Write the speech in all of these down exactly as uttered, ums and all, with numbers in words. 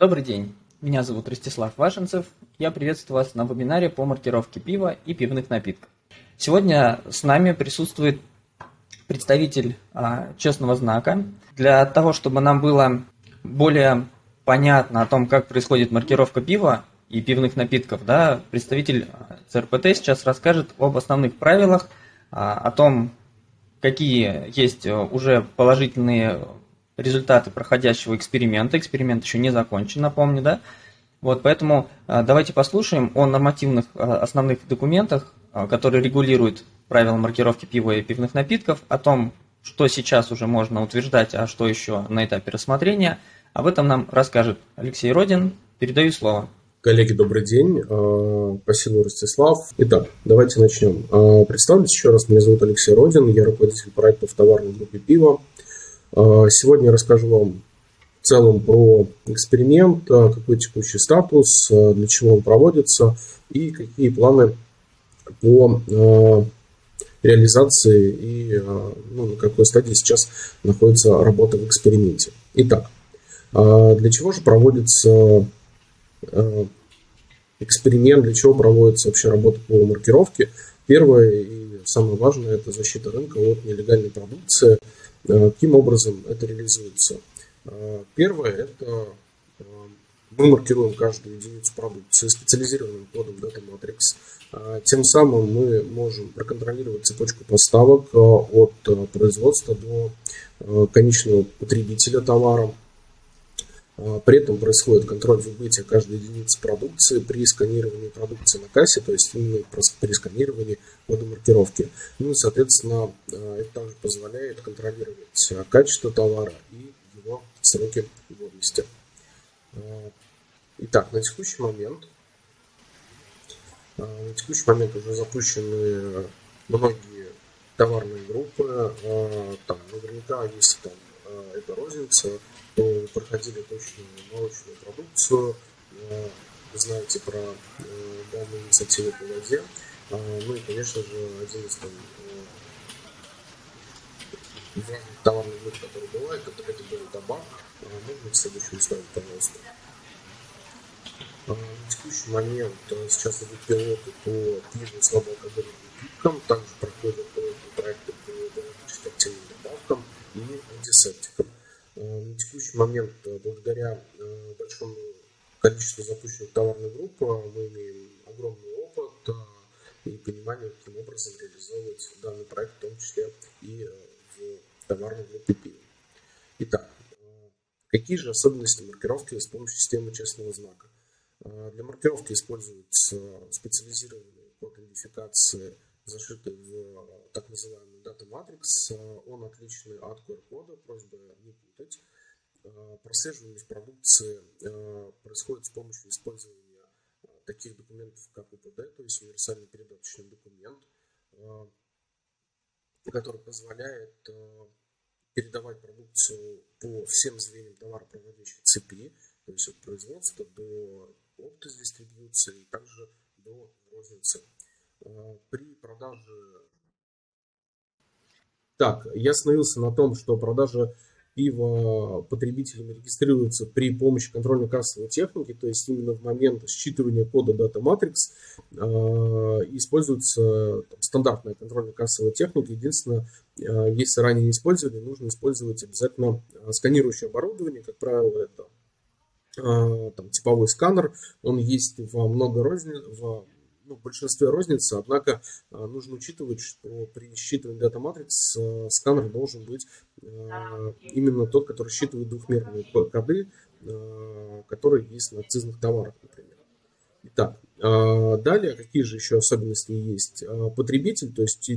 Добрый день, меня зовут Ростислав Вашенцев. Я приветствую вас на вебинаре по маркировке пива и пивных напитков. Сегодня с нами присутствует представитель а, Честного знака. Для того, чтобы нам было более понятно о том, как происходит маркировка пива и пивных напитков, да, представитель ЦРПТ сейчас расскажет об основных правилах, а, о том, какие есть уже положительные результаты проходящего эксперимента. Эксперимент еще не закончен, напомню, да? Вот, поэтому давайте послушаем о нормативных основных документах, которые регулируют правила маркировки пива и пивных напитков, о том, что сейчас уже можно утверждать, а что еще на этапе рассмотрения. Об этом нам расскажет Алексей Родин. Передаю слово. Коллеги, добрый день. Спасибо, Ростислав. Итак, давайте начнем. Представлюсь еще раз. Меня зовут Алексей Родин. Я руководитель проектов товарной группы пива. Сегодня я расскажу вам в целом про эксперимент, какой текущий статус, для чего он проводится и какие планы по реализации и, ну, на какой стадии сейчас находится работа в эксперименте. Итак, для чего же проводится эксперимент, для чего проводится вообще работа по маркировке? Первое и самое важное – это защита рынка от нелегальной продукции. Каким образом это реализуется? Первое – это мы маркируем каждую единицу продукции специализированным кодом Data Matrix. Тем самым мы можем проконтролировать цепочку поставок от производства до конечного потребителя товара. При этом происходит контроль выбытия каждой единицы продукции при сканировании продукции на кассе, то есть именно при сканировании кода маркировки. Ну и, соответственно, это также позволяет контролировать качество товара и его сроки годности. Итак, на текущий момент, на текущий момент уже запущены многие товарные группы. Там, наверняка, если там это розница, то проходили точную молочную продукцию. Вы знаете про данную инициативу по воде. Ну и, конечно же, один из там важных товарных групп, который бывает, это, это был табак. Можно в следующем слайде, пожалуйста. На текущий момент сейчас идут пилоты по пиву с слабоалкогольным напиткам, также проходят проекты по биологически активным добавкам и антисептикам. На текущий момент, благодаря большому количеству запущенных товарных групп, мы имеем огромный опыт и понимание, каким образом реализовывать данный проект, в том числе и в товарной группе пива. Итак, какие же особенности маркировки с помощью системы Честного знака? Для маркировки используется специализированный код идентификации, зашитый в так называемый Data Matrix. Он отличный от ку ар-кода, просьба не путать. Прослеживаемость продукции происходит с помощью использования таких документов, как у пэ дэ, то есть универсальный передаточный документ, который позволяет передавать продукцию по всем звеньям товаропроводящей цепи, то есть от производства до оптовой дистрибьюции и также до розницы. При продаже... Так, я остановился на том, что продажа пива потребителями регистрируется при помощи контрольно-кассовой техники, то есть именно в момент считывания кода Data Matrix э, используется там стандартная контрольно-кассовая техника. Единственное, э, если ранее не использовали, нужно использовать обязательно сканирующее оборудование. Как правило, это э, там, типовой сканер, он есть во много розни... в Ну, в большинстве розницы, однако нужно учитывать, что при считывании Data Matrix сканер должен быть именно тот, который считывает двухмерные коды, которые есть на акцизных товарах, например. Итак, далее какие же еще особенности есть? Потребитель, то есть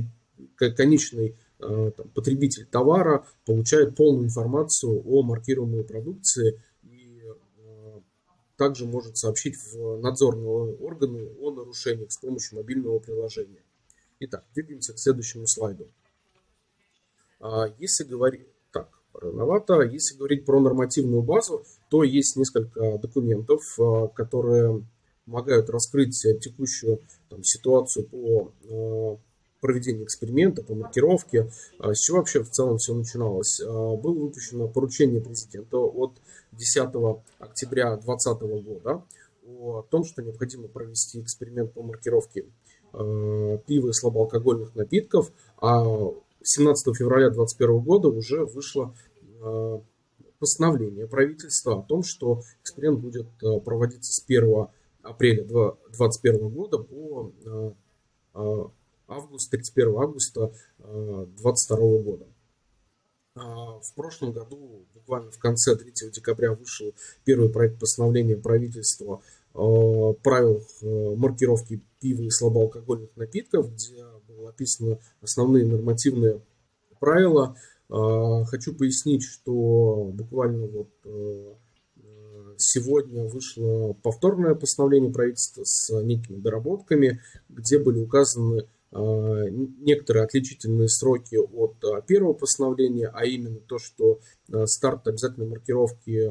конечный там, потребитель товара, получает полную информацию о маркируемой продукции. Также может сообщить в надзорные органы о нарушениях с помощью мобильного приложения. Итак, двигаемся к следующему слайду. Если говорить, так, рановато. Если говорить про нормативную базу, то есть несколько документов, которые помогают раскрыть текущую там, ситуацию по проведения эксперимента по маркировке, с чего вообще в целом все начиналось. Было выпущено поручение президента от десятого октября две тысячи двадцатого года о том, что необходимо провести эксперимент по маркировке пива и слабоалкогольных напитков, а семнадцатого февраля две тысячи двадцать первого года уже вышло постановление правительства о том, что эксперимент будет проводиться с первого апреля две тысячи двадцать первого года по август, тридцать первого августа две тысячи двадцать второго года. В прошлом году, буквально в конце третьего декабря, вышел первый проект постановления правительства о правилах маркировки пива и слабоалкогольных напитков, где были описаны основные нормативные правила. Хочу пояснить, что буквально вот сегодня вышло повторное постановление правительства с некими доработками, где были указаны некоторые отличительные сроки от первого постановления, а именно то, что старт обязательной маркировки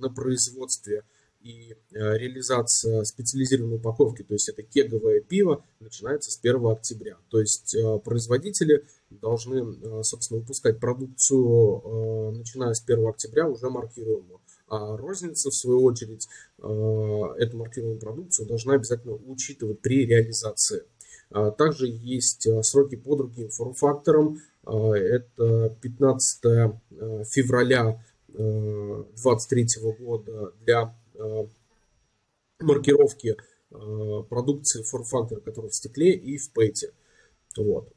на производстве и реализация специализированной упаковки, то есть это кеговое пиво, начинается с первого октября. То есть производители должны, собственно, выпускать продукцию, начиная с первого октября, уже маркируемую. А розница, в свою очередь, эту маркированную продукцию должна обязательно учитывать при реализации. Также есть сроки по другим форм-факторам. Это пятнадцатого февраля две тысячи двадцать третьего года для маркировки продукции форм-фактора, который в стекле и в пэте. Вот.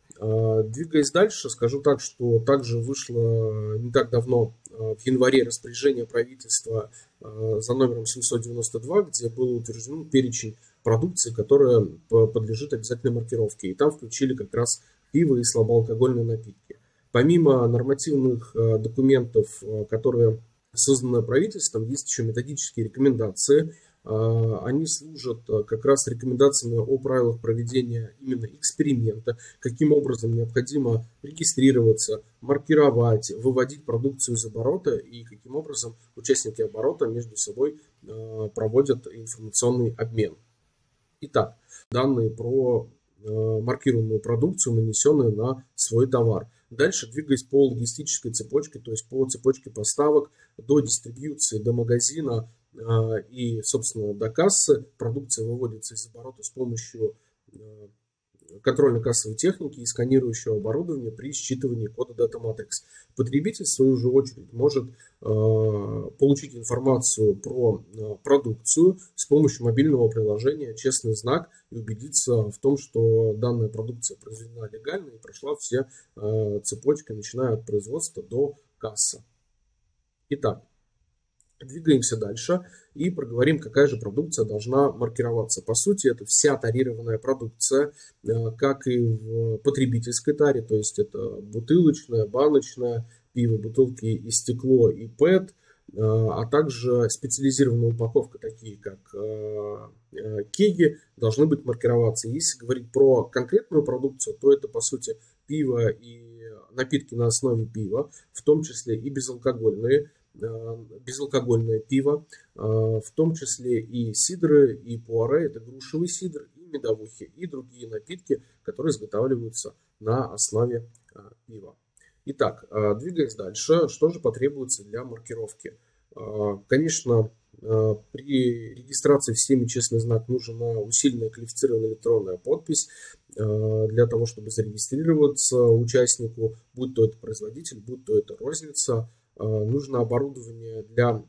Двигаясь дальше, скажу так, что также вышло не так давно, в январе, распоряжение правительства за номером семьсот девяносто два, где был утвержден перечень продукции, которая подлежит обязательной маркировке. И там включили как раз пиво и слабоалкогольные напитки. Помимо нормативных документов, которые созданное правительством, есть еще методические рекомендации. Они служат как раз рекомендациями о правилах проведения именно эксперимента, каким образом необходимо регистрироваться, маркировать, выводить продукцию из оборота и каким образом участники оборота между собой проводят информационный обмен. Итак, данные про маркированную продукцию, нанесенную на свой товар. Дальше, двигаясь по логистической цепочке, то есть по цепочке поставок до дистрибьюции, до магазина и, собственно, до кассы, продукция выводится из оборота с помощью контрольно-кассовой техники и сканирующего оборудования при считывании кода Data Matrix. Потребитель, в свою же очередь, может получить информацию про продукцию с помощью мобильного приложения «Честный знак» и убедиться в том, что данная продукция произведена легально и прошла все цепочки, начиная от производства до кассы. Итак, двигаемся дальше и проговорим, какая же продукция должна маркироваться. По сути, это вся тарированная продукция, как и в потребительской таре, то есть это бутылочная, баночная, пиво, бутылки и стекло, и пэт, а также специализированная упаковка, такие как кеги, должны быть маркироваться. Если говорить про конкретную продукцию, то это, по сути, пиво и напитки на основе пива, в том числе и безалкогольные, безалкогольное пиво, в том числе и сидры, и пуаре, это грушевый сидр, и медовухи, и другие напитки, которые изготавливаются на основе пива. Итак, двигаясь дальше, что же потребуется для маркировки? Конечно, при регистрации в системе «Честный знак» нужна усиленная квалифицированная электронная подпись для того, чтобы зарегистрироваться участнику, будь то это производитель, будь то это розница. Нужно оборудование для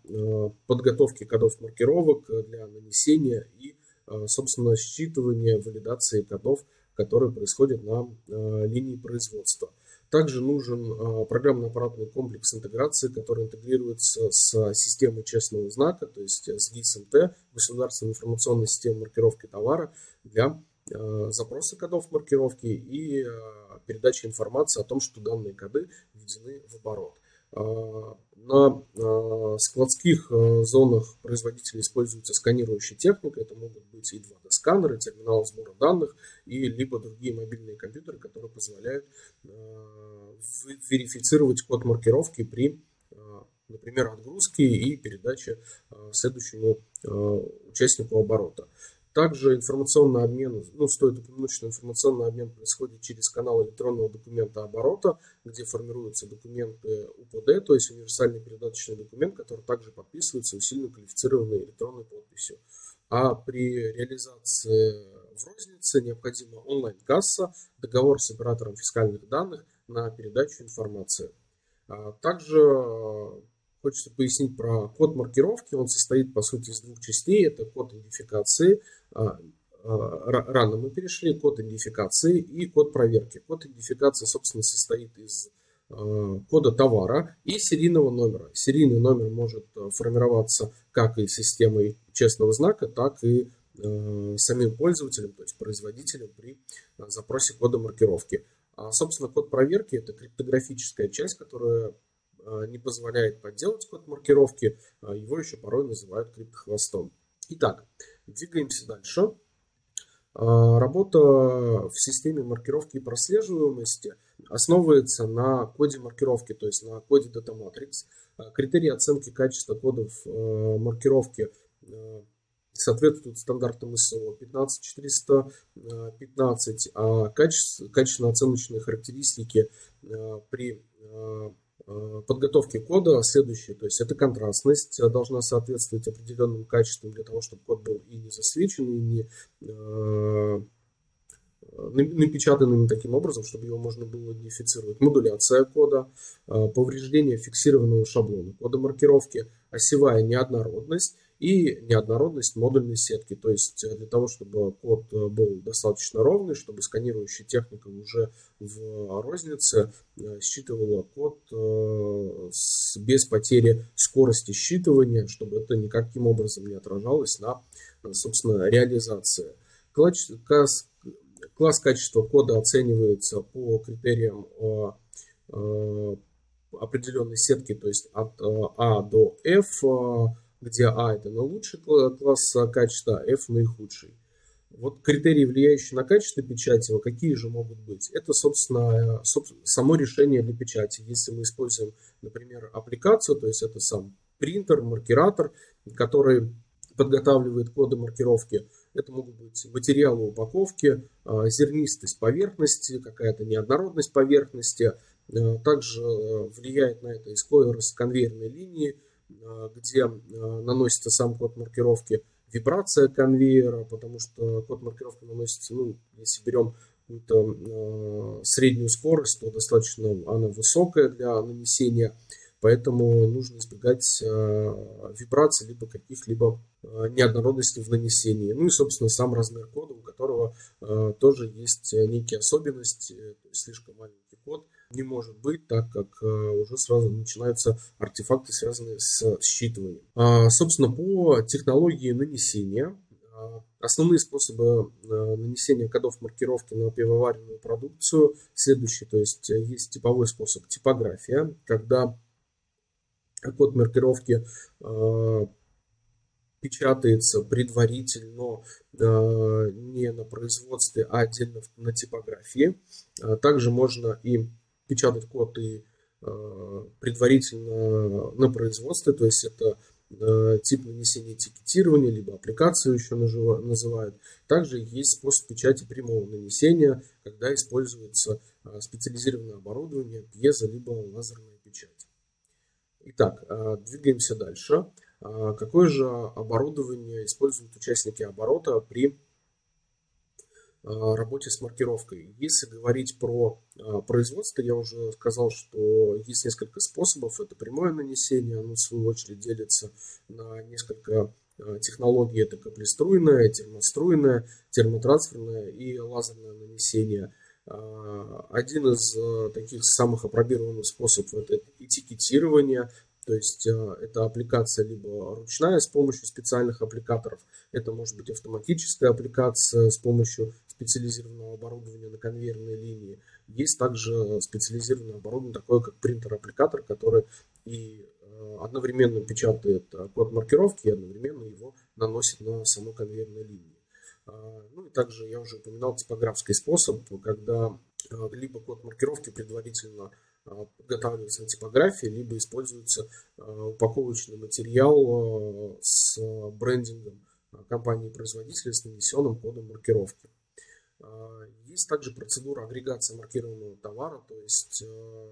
подготовки кодов маркировок, для нанесения и, собственно, считывания, валидации кодов, которые происходят на линии производства. Также нужен программно-аппаратный комплекс интеграции, который интегрируется с системой честного знака, то есть с ГИСМТ, государственной информационной системой маркировки товара, для запроса кодов маркировки и передачи информации о том, что данные коды введены в оборот. На складских зонах производителей используется сканирующая техника. Это могут быть и два дэ сканеры, терминалы сбора данных, и либо другие мобильные компьютеры, которые позволяют верифицировать код маркировки при, например, отгрузке и передаче следующему участнику оборота. Также информационный обмен, ну, стоит упомянуть, что информационный обмен происходит через канал электронного документа оборота, где формируются документы У П Д, то есть универсальный передаточный документ, который также подписывается усиленно квалифицированной электронной подписью. А при реализации в рознице необходима онлайн-касса, договор с оператором фискальных данных на передачу информации. Также хочется пояснить про код маркировки. Он состоит, по сути, из двух частей. Это код идентификации. Рано мы перешли. Код идентификации и код проверки. Код идентификации, собственно, состоит из кода товара и серийного номера. Серийный номер может формироваться как и системой честного знака, так и самим пользователем, то есть производителем при запросе кода маркировки. А, собственно, код проверки – это криптографическая часть, которая не позволяет подделать код маркировки, его еще порой называют криптохвостом. Итак, двигаемся дальше. Работа в системе маркировки и прослеживаемости основывается на коде маркировки, то есть на коде Data Matrix. Критерии оценки качества кодов маркировки соответствуют стандартам ИСО пятнадцать тысяч четыреста пятнадцать, а качественно-оценочные характеристики при подготовки кода следующие, то есть это контрастность должна соответствовать определенным качествам для того, чтобы код был и не засвечен, и не э, напечатанным таким образом, чтобы его можно было идентифицировать. Модуляция кода, э, повреждение фиксированного шаблона кода маркировки, осевая неоднородность и неоднородность модульной сетки, то есть для того, чтобы код был достаточно ровный, чтобы сканирующая техника уже в рознице считывала код без потери скорости считывания, чтобы это никаким образом не отражалось на, собственно, реализации. Класс, класс качества кода оценивается по критериям определенной сетки, то есть от А до F, где А это наилучший класс качества, а F наихудший. Вот критерии, влияющие на качество печати, вот какие же могут быть? Это, собственно, само решение для печати. Если мы используем, например, аппликацию, то есть это сам принтер, маркиратор, который подготавливает коды маркировки, это могут быть материалы упаковки, зернистость поверхности, какая-то неоднородность поверхности. Также влияет на это скорость конвейерной линии, где наносится сам код маркировки, вибрация конвейера, потому что код маркировки наносится, ну, если берем какую-то э, среднюю скорость, то достаточно она высокая для нанесения, поэтому нужно избегать э, вибраций, либо каких-либо э, неоднородностей в нанесении. Ну и, собственно, сам размер кода, у которого э, тоже есть некие особенности, то есть слишком маленький код не может быть, так как уже сразу начинаются артефакты, связанные с считыванием. Собственно, по технологии нанесения. Основные способы нанесения кодов маркировки на пивоваренную продукцию следующие. То есть есть типовой способ, типография, когда код маркировки печатается предварительно не на производстве, а отдельно на типографии. Также можно и печатать код и э, предварительно на производстве, то есть это э, тип нанесения этикетирования, либо аппликацию еще нажива, называют. Также есть способ печати прямого нанесения, когда используется э, специализированное оборудование, пьезо, либо лазерная печать. Итак, э, двигаемся дальше. Э, какое же оборудование используют участники оборота при работе с маркировкой? Если говорить про а, производство, я уже сказал, что есть несколько способов. Это прямое нанесение, оно в свою очередь делится на несколько а, технологий. Это каплеструйное, термоструйное, термотрансферное и лазерное нанесение. А, один из а, таких самых опробированных способов – это этикетирование. То есть это аппликация либо ручная с помощью специальных аппликаторов, это может быть автоматическая аппликация с помощью специализированного оборудования на конвейерной линии. Есть также специализированное оборудование, такое как принтер-аппликатор, который и одновременно печатает код маркировки и одновременно его наносит на саму конвейерную линию. Ну и также я уже упоминал типографский способ, когда либо код маркировки предварительно подготавливается на типографии, либо используется упаковочный материал с брендингом компании-производителя с нанесенным кодом маркировки. Есть также процедура агрегации маркированного товара, то есть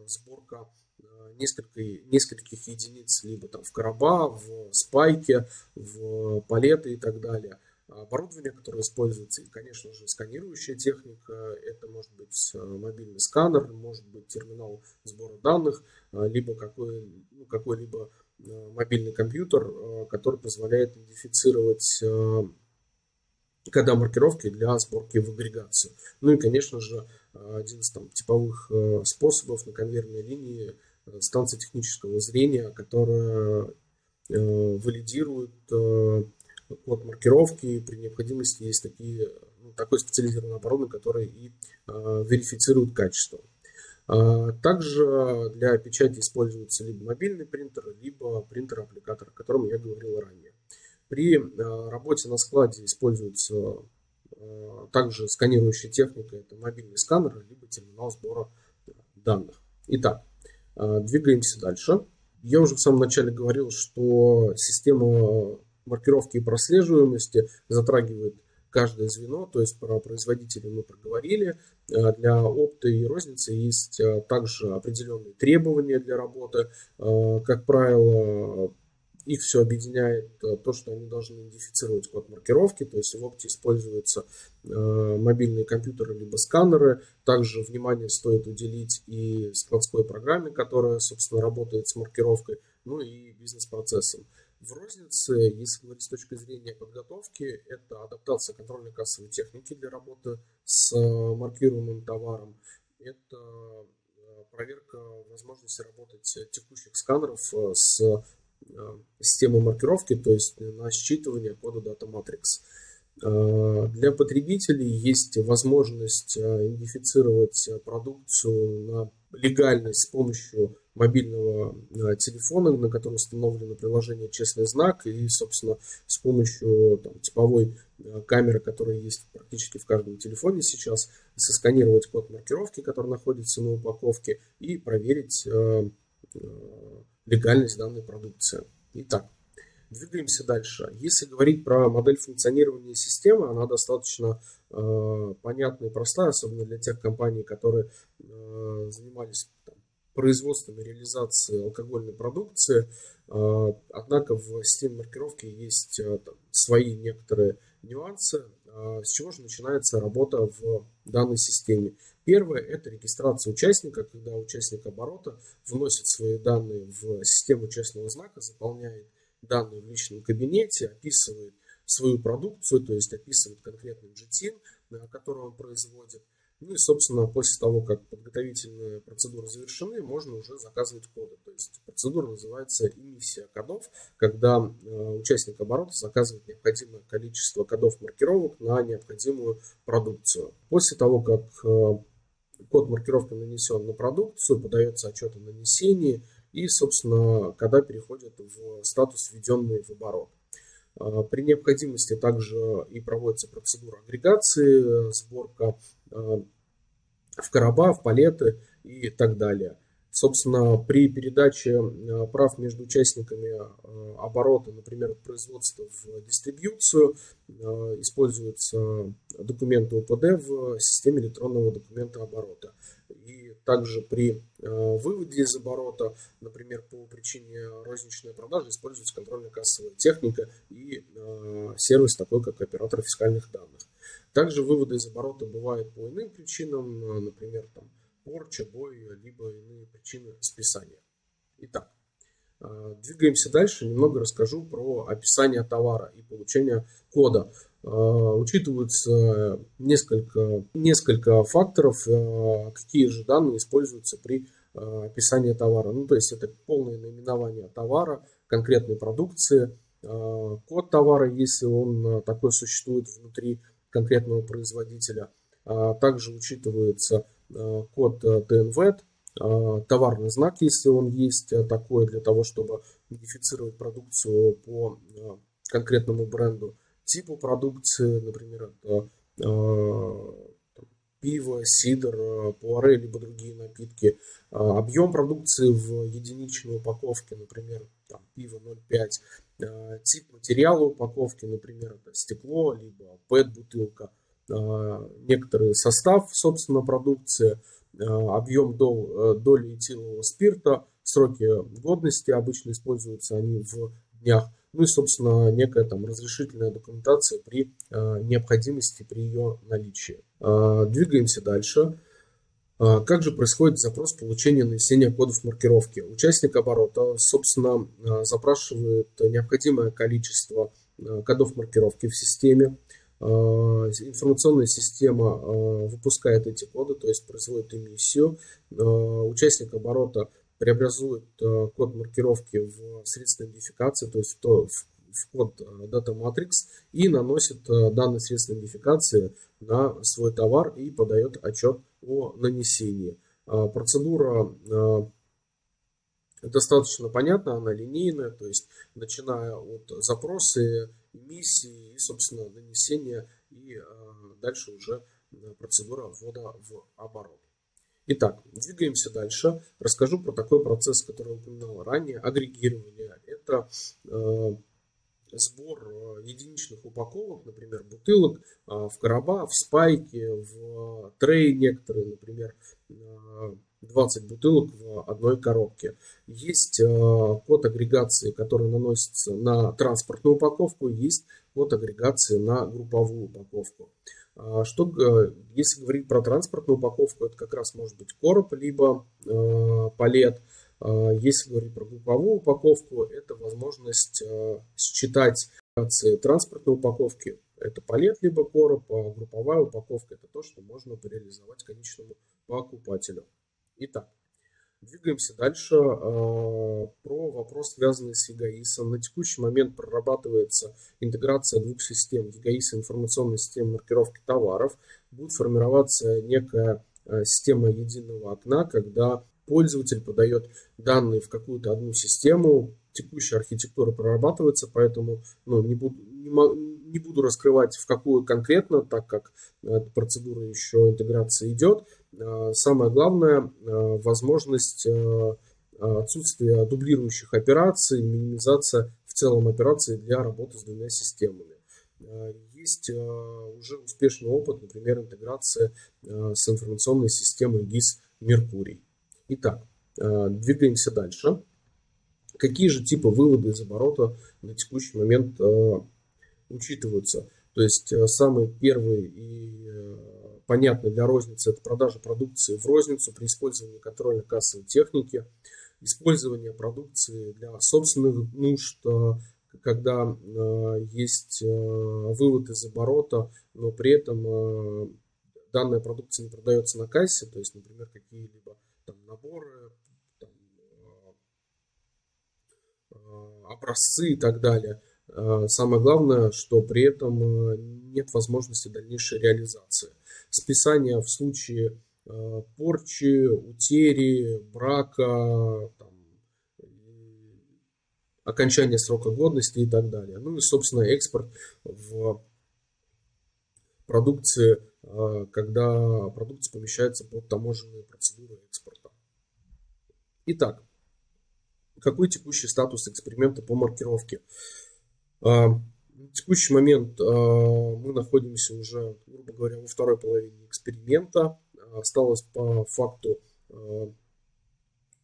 сборка нескольких, нескольких единиц либо там в короба, в спайке, в палеты и так далее. Оборудование, которое используется, и, конечно же, сканирующая техника, это может быть мобильный сканер, может быть терминал сбора данных, либо какой, ну, какой-либо мобильный компьютер, который позволяет идентифицировать кода маркировки для сборки в агрегацию. Ну и, конечно же, один из там, типовых способов на конвейерной линии станция технического зрения, которая валидирует код маркировки. При необходимости есть такие, ну, такой специализированный оборудование, которое и э, верифицирует качество. А также для печати используется либо мобильный принтер, либо принтер-аппликатор, о котором я говорил ранее. При э, работе на складе используется э, также сканирующая техника, это мобильный сканер, либо терминал сбора данных. Итак, э, двигаемся дальше. Я уже в самом начале говорил, что система маркировки и прослеживаемости затрагивает каждое звено, то есть про производителей мы проговорили. Для опта и розницы есть также определенные требования для работы. Как правило, их все объединяет то, что они должны идентифицировать код маркировки, то есть в опте используются мобильные компьютеры либо сканеры. Также внимание стоит уделить и складской программе, которая, собственно, работает с маркировкой, ну и бизнес-процессом. В рознице, если говорить с точки зрения подготовки, это адаптация контрольно-кассовой техники для работы с маркируемым товаром. Это проверка возможности работать текущих сканеров с системой маркировки, то есть на считывание кода Data Matrix. Для потребителей есть возможность идентифицировать продукцию на легальность с помощью мобильного телефона, на котором установлено приложение «Честный знак», и, собственно, с помощью там, типовой камеры, которая есть практически в каждом телефоне сейчас, сосканировать код маркировки, который находится на упаковке, и проверить э, э, легальность данной продукции. Итак, двигаемся дальше. Если говорить про модель функционирования системы, она достаточно э, понятна и простая, особенно для тех компаний, которые э, занимались там, производством и реализацией алкогольной продукции. Однако в системе маркировки есть там, свои некоторые нюансы. С чего же начинается работа в данной системе? Первое – это регистрация участника, когда участник оборота вносит свои данные в систему честного знака, заполняет данные в личном кабинете, описывает свою продукцию, то есть описывает конкретный джи ти ай эн, который он производит. Ну и, собственно, после того, как подготовительные процедуры завершены, можно уже заказывать коды. То есть процедура называется эмиссия кодов, когда участник оборота заказывает необходимое количество кодов маркировок на необходимую продукцию. После того, как код маркировки нанесен на продукцию, подается отчет о нанесении, и, собственно, кода переходят в статус, введенный в оборот. При необходимости также и проводится процедура агрегации, сборка в короба, в палеты и так далее. Собственно, при передаче прав между участниками оборота, например, от производства в дистрибьюцию, используются документы УПД в системе электронного документа оборота. И также при выводе из оборота, например, по причине розничной продажи, используется контрольно-кассовая техника и сервис такой, как оператор фискальных данных. Также выводы из оборота бывают по иным причинам, например, там, порча, бой, либо иные причины списания. Итак, двигаемся дальше. Немного расскажу про описание товара и получение кода. Учитываются несколько, несколько факторов, какие же данные используются при описании товара. Ну, то есть это полное наименование товара, конкретной продукции, код товара, если он такой существует внутри конкретного производителя. Также учитывается код ти эн ви и ти, товарный знак, если он есть такой, для того, чтобы идентифицировать продукцию по конкретному бренду, типу продукции, например, это пиво, сидр, пуаре, либо другие напитки. Объем продукции в единичной упаковке, например, там, пиво ноль пять, тип материала упаковки, например, это стекло, либо пэт-бутылка, некоторый состав, собственно, продукции, объем дол, доли этилового спирта, сроки годности, обычно используются они в днях, ну и, собственно, некая там разрешительная документация при э, необходимости, при ее наличии. Э, двигаемся дальше. Э, как же происходит запрос получения нанесения кодов маркировки? Участник оборота, собственно, э, запрашивает необходимое количество э, кодов маркировки в системе. Э, информационная система э, выпускает эти коды, то есть производит эмиссию. Э, участник оборота преобразует э, код маркировки в средство идентификации, то есть в, то, в, в код Data Matrix, и наносит э, данные средства идентификации на свой товар и подает отчет о нанесении. Э, процедура э, достаточно понятна, она линейная, то есть начиная от запроса, эмиссии и, собственно, нанесения, и э, дальше уже процедура ввода в оборот. Итак, двигаемся дальше. Расскажу про такой процесс, который я упоминал ранее, агрегирование. Это э, сбор единичных упаковок, например, бутылок э, в короба, в спайки, в трей некоторые, например, э, двадцать бутылок в одной коробке. Есть э, код агрегации, который наносится на транспортную упаковку, есть код агрегации на групповую упаковку. Что, если говорить про транспортную упаковку, это как раз может быть короб, либо э, палет. Если говорить про групповую упаковку, это возможность э, считать транспортной упаковки. Это палет, либо короб, а групповая упаковка – это то, что можно реализовать конечному покупателю. Итак, двигаемся дальше. Э, про вопрос, связанный с ЕГАИСом. На текущий момент прорабатывается интеграция двух систем: ЕГАИС и информационной системы маркировки товаров. Будет формироваться некая э, система единого окна, когда пользователь подает данные в какую-то одну систему. Текущая архитектура прорабатывается, поэтому ну, не, буду, не, не буду раскрывать, в какую конкретно, так как э, процедура еще интеграции идет. Самое главное, возможность отсутствия дублирующих операций, минимизация в целом операций для работы с двумя системами. Есть уже успешный опыт, например, интеграция с информационной системой ГИС Меркурий. Итак, двигаемся дальше. Какие же типы вывода из оборота на текущий момент учитываются? То есть самый первый и понятный для розницы — это продажа продукции в розницу при использовании контрольно-кассовой техники, использование продукции для собственных нужд, когда есть вывод из оборота, но при этом данная продукция не продается на кассе, то есть, например, какие-либо наборы, там, образцы и так далее. Самое главное, что при этом нет возможности дальнейшей реализации. Списание в случае э, порчи, утери, брака, там, окончания срока годности и так далее. Ну и, собственно, экспорт в продукции, э, когда продукция помещается под таможенную процедуру экспорта. Итак, какой текущий статус эксперимента по маркировке? Э, На текущий момент э, мы находимся уже, грубо говоря, во второй половине эксперимента. Осталось по факту э,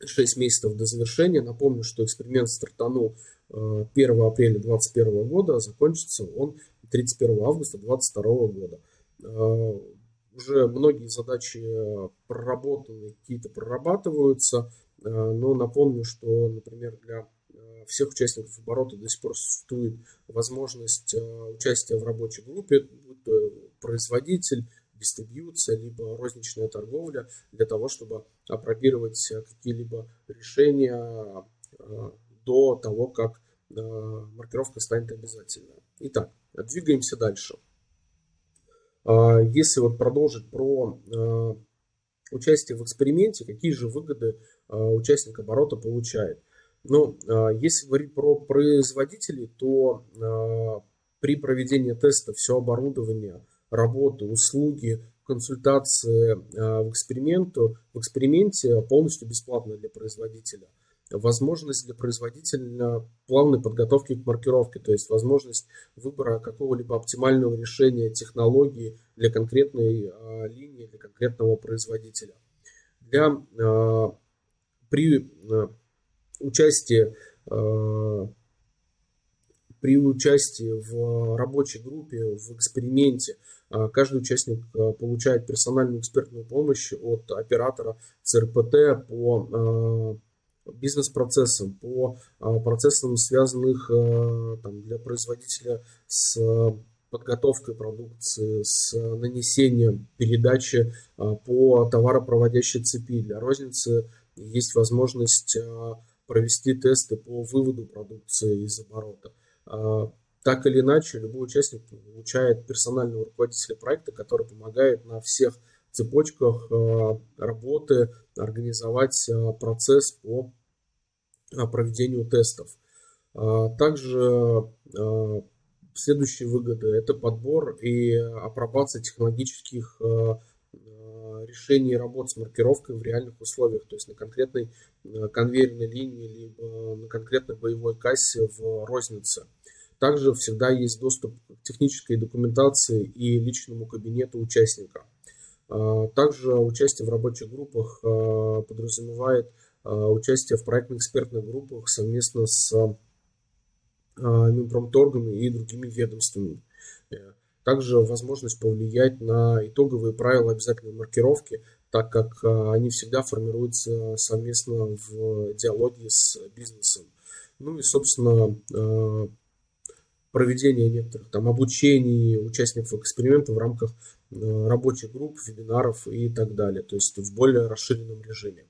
шесть месяцев до завершения. Напомню, что эксперимент стартанул э, первого апреля две тысячи двадцать первого года, а закончится он тридцать первого августа две тысячи двадцать второго года. Э, уже многие задачи проработаны, какие-то прорабатываются, э, но напомню, что, например, для всех участников оборота до сих пор существует возможность участия в рабочей группе, будь то производитель, дистрибьюция, либо розничная торговля, для того, чтобы апробировать какие-либо решения до того, как маркировка станет обязательной. Итак, двигаемся дальше. Если вот продолжить про участие в эксперименте, какие же выгоды участник оборота получает? Но э, если говорить про производителей, то э, при проведении теста все оборудование, работы, услуги, консультации в, эксперименту, в эксперименте полностью бесплатно для производителя. Возможность для производителя плавной подготовки к маркировке, то есть возможность выбора какого-либо оптимального решения технологии для конкретной а, линии, для конкретного производителя. Для, а, при, а, участии, а, при участии в рабочей группе, в эксперименте, а, каждый участник а, получает персональную экспертную помощь от оператора ЦРПТ по а, бизнес-процессам, по процессам, связанных там, для производителя с подготовкой продукции, с нанесением передачи по товаропроводящей цепи. Для розницы есть возможность провести тесты по выводу продукции из оборота. Так или иначе, любой участник получает персонального руководителя проекта, который помогает на всех цепочках работы организовать процесс по проведению тестов. Также следующие выгоды – это подбор и апробация технологических решений работ с маркировкой в реальных условиях, то есть на конкретной конвейерной линии либо на конкретной боевой кассе в рознице. Также всегда есть доступ к технической документации и личному кабинету участника. Также участие в рабочих группах подразумевает участие в проектно-экспертных группах совместно с Минпромторгами и другими ведомствами. Также возможность повлиять на итоговые правила обязательной маркировки, так как они всегда формируются совместно в диалоге с бизнесом. Ну и, собственно, проведение некоторых там обучений участников эксперимента в рамках рабочих групп, вебинаров и так далее, то есть в более расширенном режиме.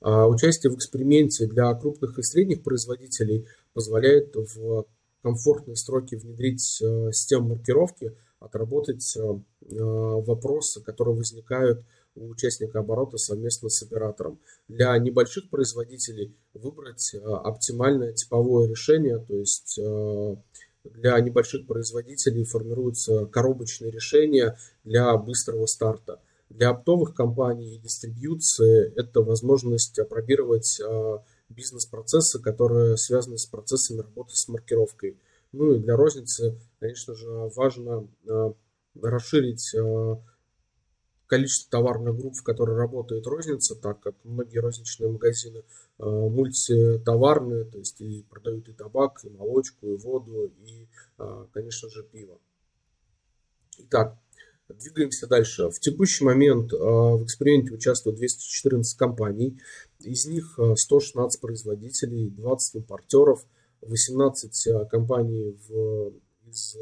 Участие в эксперименте для крупных и средних производителей позволяет в комфортные сроки внедрить систему маркировки, отработать вопросы, которые возникают у участника оборота совместно с оператором. Для небольших производителей выбрать оптимальное типовое решение, то есть для небольших производителей формируются коробочные решения для быстрого старта. Для оптовых компаний и дистрибьюции это возможность опробировать бизнес-процессы, которые связаны с процессами работы с маркировкой. Ну и для розницы, конечно же, важно расширить количество товарных групп, в которой работает розница, так как многие розничные магазины э, мультитоварные, то есть и продают и табак, и молочку, и воду, и, э, конечно же, пиво. Итак, двигаемся дальше. В текущий момент э, в эксперименте участвуют двести четырнадцать компаний, из них сто шестнадцать производителей, двадцать импортеров, восемнадцать компаний в, из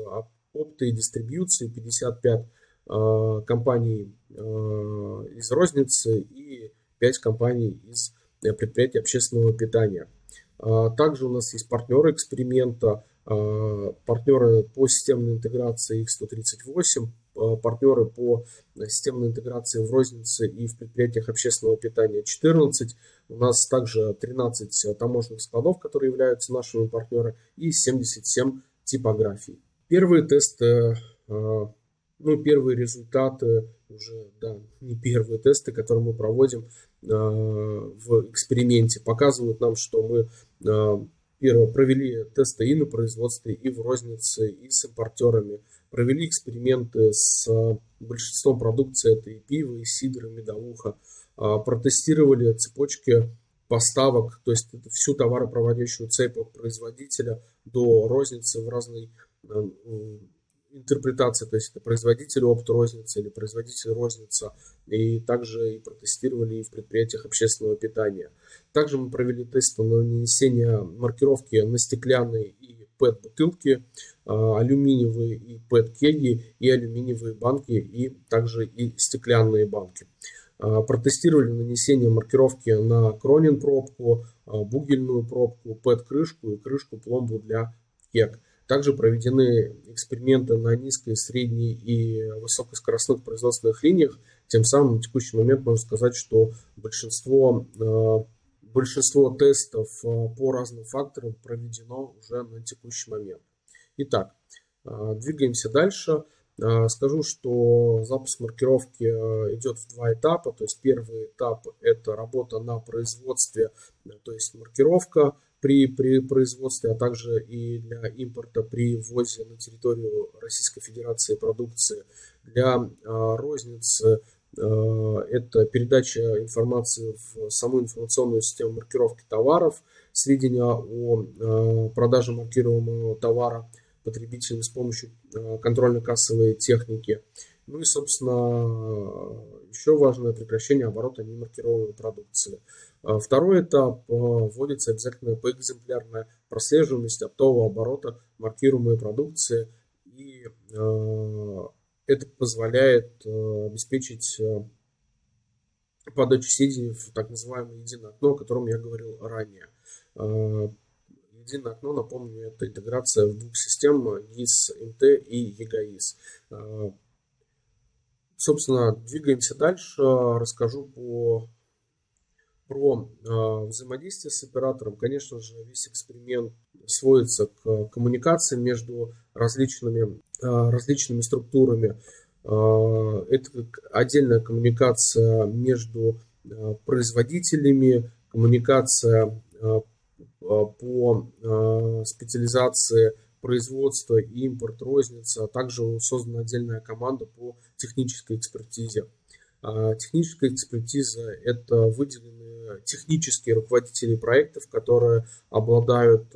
опта и дистрибьюции, пятьдесят пять компаний из розницы и пять компаний из предприятий общественного питания. Также у нас есть партнеры эксперимента, партнеры по системной интеграции их сто тридцать восемь, партнеры по системной интеграции в рознице и в предприятиях общественного питания четырнадцать. У нас также тринадцать таможенных складов, которые являются нашими партнерами, и семьдесят семь типографий. Первые тесты... Ну, первые результаты, уже, да, не первые тесты, которые мы проводим э, в эксперименте, показывают нам, что мы э, первое, провели тесты и на производстве, и в рознице, и с импортерами. Провели эксперименты с э, большинством продукции, это и пиво, и сидр, и медовуха. Э, протестировали цепочки поставок, то есть всю товаропроводящую цепь от производителя до розницы в разной... Э, интерпретация, то есть это производитель опт-розницы или производитель розница, и также и протестировали и в предприятиях общественного питания. Также мы провели тесты на нанесение маркировки на стеклянные и пэт-бутылки, алюминиевые и пэт-кеги, и алюминиевые банки, и также и стеклянные банки. Протестировали нанесение маркировки на кронин-пробку, бугельную пробку, пэт-крышку и крышку-пломбу для кек. Также проведены эксперименты на низкой, средней и высокоскоростных производственных линиях. Тем самым на текущий момент можно сказать, что большинство, э, большинство тестов э, по разным факторам проведено уже на текущий момент. Итак, э, двигаемся дальше. Скажу, что запуск маркировки идет в два этапа. То есть первый этап – это работа на производстве, то есть маркировка при, при производстве, а также и для импорта при ввозе на территорию Российской Федерации продукции. Для розницы это передача информации в саму информационную систему маркировки товаров, сведения о продаже маркируемого товара потребителям с помощью контрольно-кассовой техники. Ну и, собственно, еще важное прекращение оборота немаркированной продукции. Второй этап: вводится обязательная поэкземплярная прослеживаемость оптового оборота маркируемой продукции, и это позволяет обеспечить подачу сведений в так называемое единое окно, о котором я говорил ранее. Единое окно, напомню, это интеграция в двух систем ГИСМТ и ЕГАИС. Собственно, двигаемся дальше. Расскажу по, про взаимодействие с оператором. Конечно же, весь эксперимент сводится к коммуникации между различными, различными структурами. Это отдельная коммуникация между производителями, коммуникация по специализации производства, импорт, розница, а также создана отдельная команда по технической экспертизе. Техническая экспертиза – это выделенные технические руководители проектов, которые обладают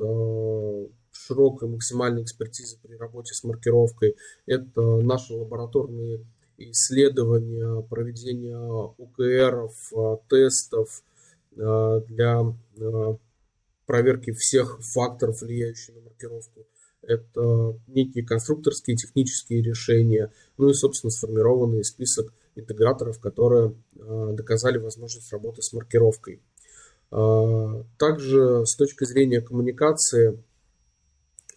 широкой максимальной экспертизой при работе с маркировкой. Это наши лабораторные исследования, проведение ОКРов, тестов для проверки всех факторов, влияющих на маркировку. Это некие конструкторские технические решения, ну и, собственно, сформированный список интеграторов, которые доказали возможность работы с маркировкой. Также с точки зрения коммуникации,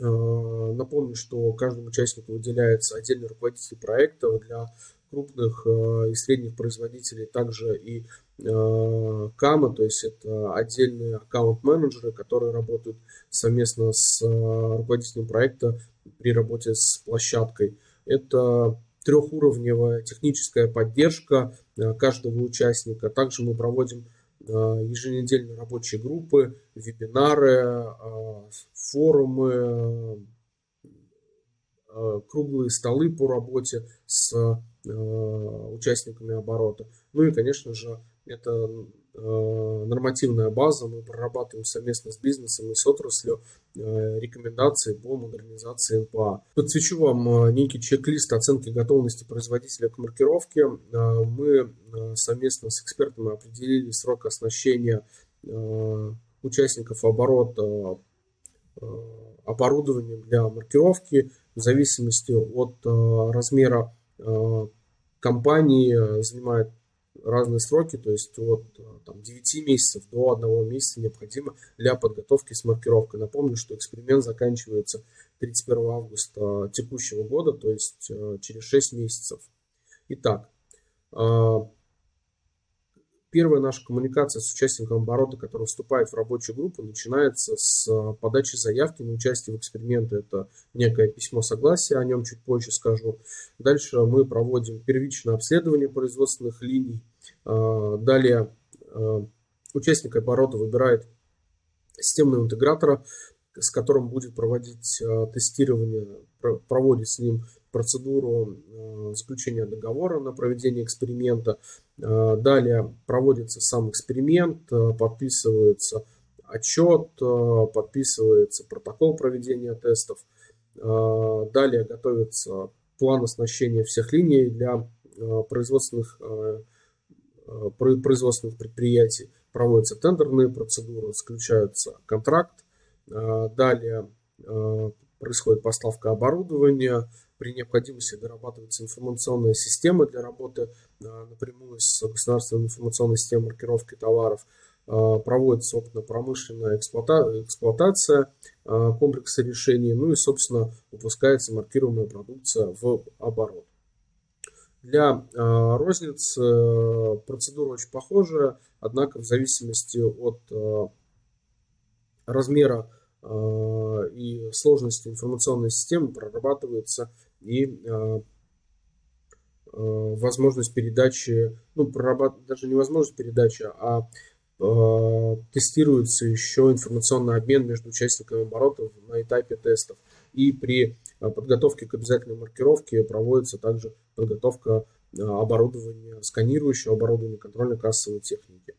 напомню, что каждому участнику выделяется отдельный руководитель проекта. Для крупных и средних производителей также и камы, то есть это отдельные аккаунт-менеджеры, которые работают совместно с руководителем проекта при работе с площадкой. Это трехуровневая техническая поддержка каждого участника. Также мы проводим еженедельные рабочие группы, вебинары, форумы, круглые столы по работе с участниками оборота. Ну и, конечно же, это нормативная база. Мы прорабатываем совместно с бизнесом и с отраслью рекомендации по модернизации эн пэ а. Подсвечу вам некий чек-лист оценки готовности производителя к маркировке. Мы совместно с экспертами определили срок оснащения участников оборота оборудованием для маркировки в зависимости от размера компании. Занимают разные сроки, то есть от там, девяти месяцев до одного месяца необходимо для подготовки с маркировкой. Напомню, что эксперимент заканчивается тридцать первого августа текущего года, то есть через шесть месяцев. Итак, первая наша коммуникация с участником оборота, который вступает в рабочую группу, начинается с подачи заявки на участие в эксперименте. Это некое письмо согласия, о нем чуть позже скажу. Дальше мы проводим первичное обследование производственных линий. Далее участник оборота выбирает системного интегратора, с которым будет проводить тестирование, проводит с ним процедуру заключения договора на проведение эксперимента. Далее проводится сам эксперимент, подписывается отчет, подписывается протокол проведения тестов. Далее готовится план оснащения всех линий для производственных, производственных предприятий. Проводятся тендерные процедуры, заключается контракт. Далее происходит поставка оборудования. При необходимости дорабатывается информационная система для работы напрямую с государственной информационной системой маркировки товаров. Проводится опытно-промышленная эксплуатация комплекса решений. Ну и, собственно, выпускается маркируемая продукция в оборот. Для розниц процедура очень похожая, однако в зависимости от размера и сложности информационной системы прорабатывается и возможность передачи, ну, прорабатывать даже не возможность передачи, а э, тестируется еще информационный обмен между участниками оборотов на этапе тестов. И при подготовке к обязательной маркировке проводится также подготовка оборудования, сканирующего оборудования контрольно-кассовой техники.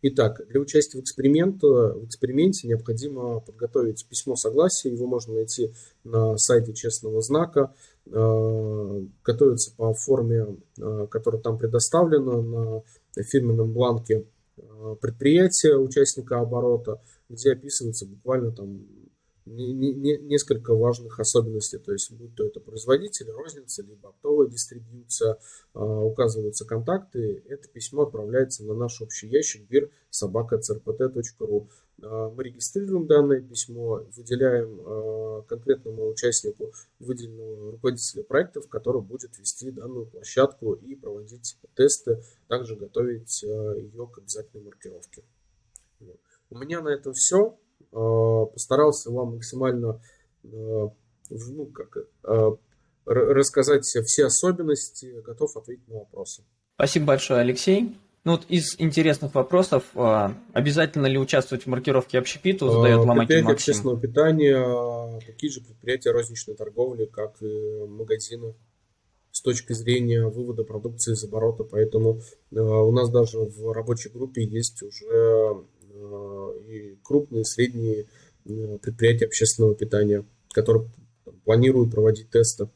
Итак, для участия в, эксперимент, в эксперименте необходимо подготовить письмо согласия, его можно найти на сайте Честного знака, готовится по форме, которая там предоставлена на фирменном бланке предприятия участника оборота, где описывается буквально там несколько важных особенностей, то есть будь то это производитель, розница, либо оптовая дистрибьюция, указываются контакты, это письмо отправляется на наш общий ящик бир собака цэ эр пэ тэ точка ру. Мы регистрируем данное письмо, выделяем конкретному участнику выделенного руководителя проектов, который будет вести данную площадку и проводить тесты, также готовить ее к обязательной маркировке. У меня на этом все. Постарался вам максимально ну, как, рассказать все особенности, готов ответить на вопросы. Спасибо большое, Алексей. Ну, вот из интересных вопросов, обязательно ли участвовать в маркировке общепита, задает Ломакин Максим. Предприятия общественного питания, такие же предприятия розничной торговли, как и магазины, с точки зрения вывода продукции из оборота. Поэтому у нас даже в рабочей группе есть уже и крупные, средние предприятия общественного питания, которые планируют проводить тесты.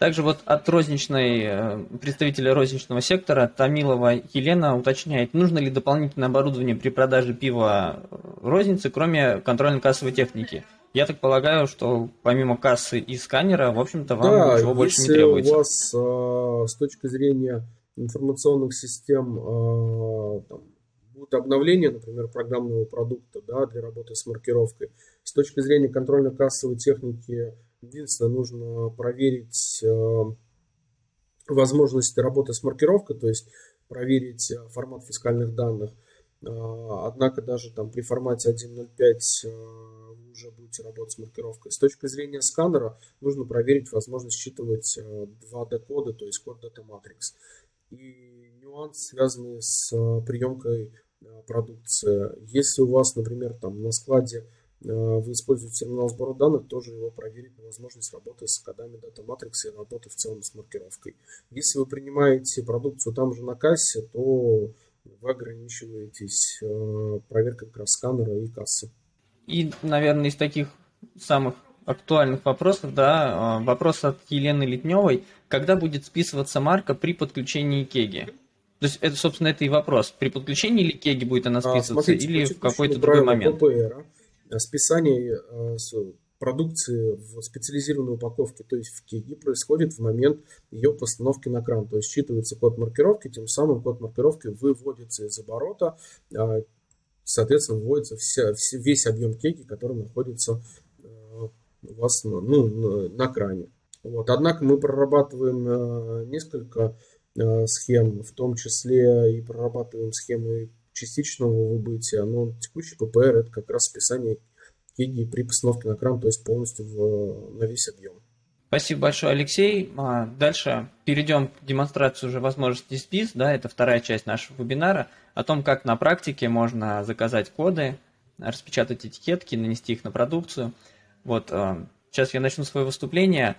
Также вот от розничной, представителя розничного сектора Томилова Елена уточняет, нужно ли дополнительное оборудование при продаже пива розницы, кроме контрольно-кассовой техники. Я так полагаю, что помимо кассы и сканера, в общем-то, вам да, ничего больше не требуется. У вас с точки зрения информационных систем там, обновление, например, программного продукта, да, для работы с маркировкой. С точки зрения контрольно-кассовой техники, единственное, нужно проверить э, возможности работы с маркировкой, то есть проверить формат фискальных данных. Э, однако даже там при формате один ноль пять э, вы уже будете работать с маркировкой. С точки зрения сканера нужно проверить возможность считывать э, два дэ кода, то есть код Data Matrix. И нюанс, связанный с э, приемкой продукция. Если у вас, например, там на складе э, вы используете терминал сбора данных, тоже его проверить на возможность работы с кодами Data Matrix и работы в целом с маркировкой. Если вы принимаете продукцию там же на кассе, то вы ограничиваетесь э, проверкой как раз сканера и кассы. И, наверное, из таких самых актуальных вопросов, да, вопрос от Елены Литневой. Когда будет списываться марка при подключении кеги? То есть, это, собственно, это и вопрос. При подключении или кеги будет она списываться, а, смотрите, или в какой-то другой момент? ОПР, списание э, с, продукции в специализированной упаковке, то есть в кеги, происходит в момент ее постановки на кран. То есть, считывается код маркировки, тем самым код маркировки выводится из оборота, э, соответственно, выводится вся, вся, весь объем кеги, который находится э, у вас на, ну, на, на кране. Вот. Однако мы прорабатываем э, несколько схем, в том числе и прорабатываем схемы частичного выбытия, но текущий ППР это как раз списание кеги при постановке на кран, то есть полностью в, на весь объем. Спасибо большое, Алексей. Дальше перейдем к демонстрации уже возможностей СБИС, да, это вторая часть нашего вебинара, о том, как на практике можно заказать коды, распечатать этикетки, нанести их на продукцию. Вот, сейчас я начну свое выступление.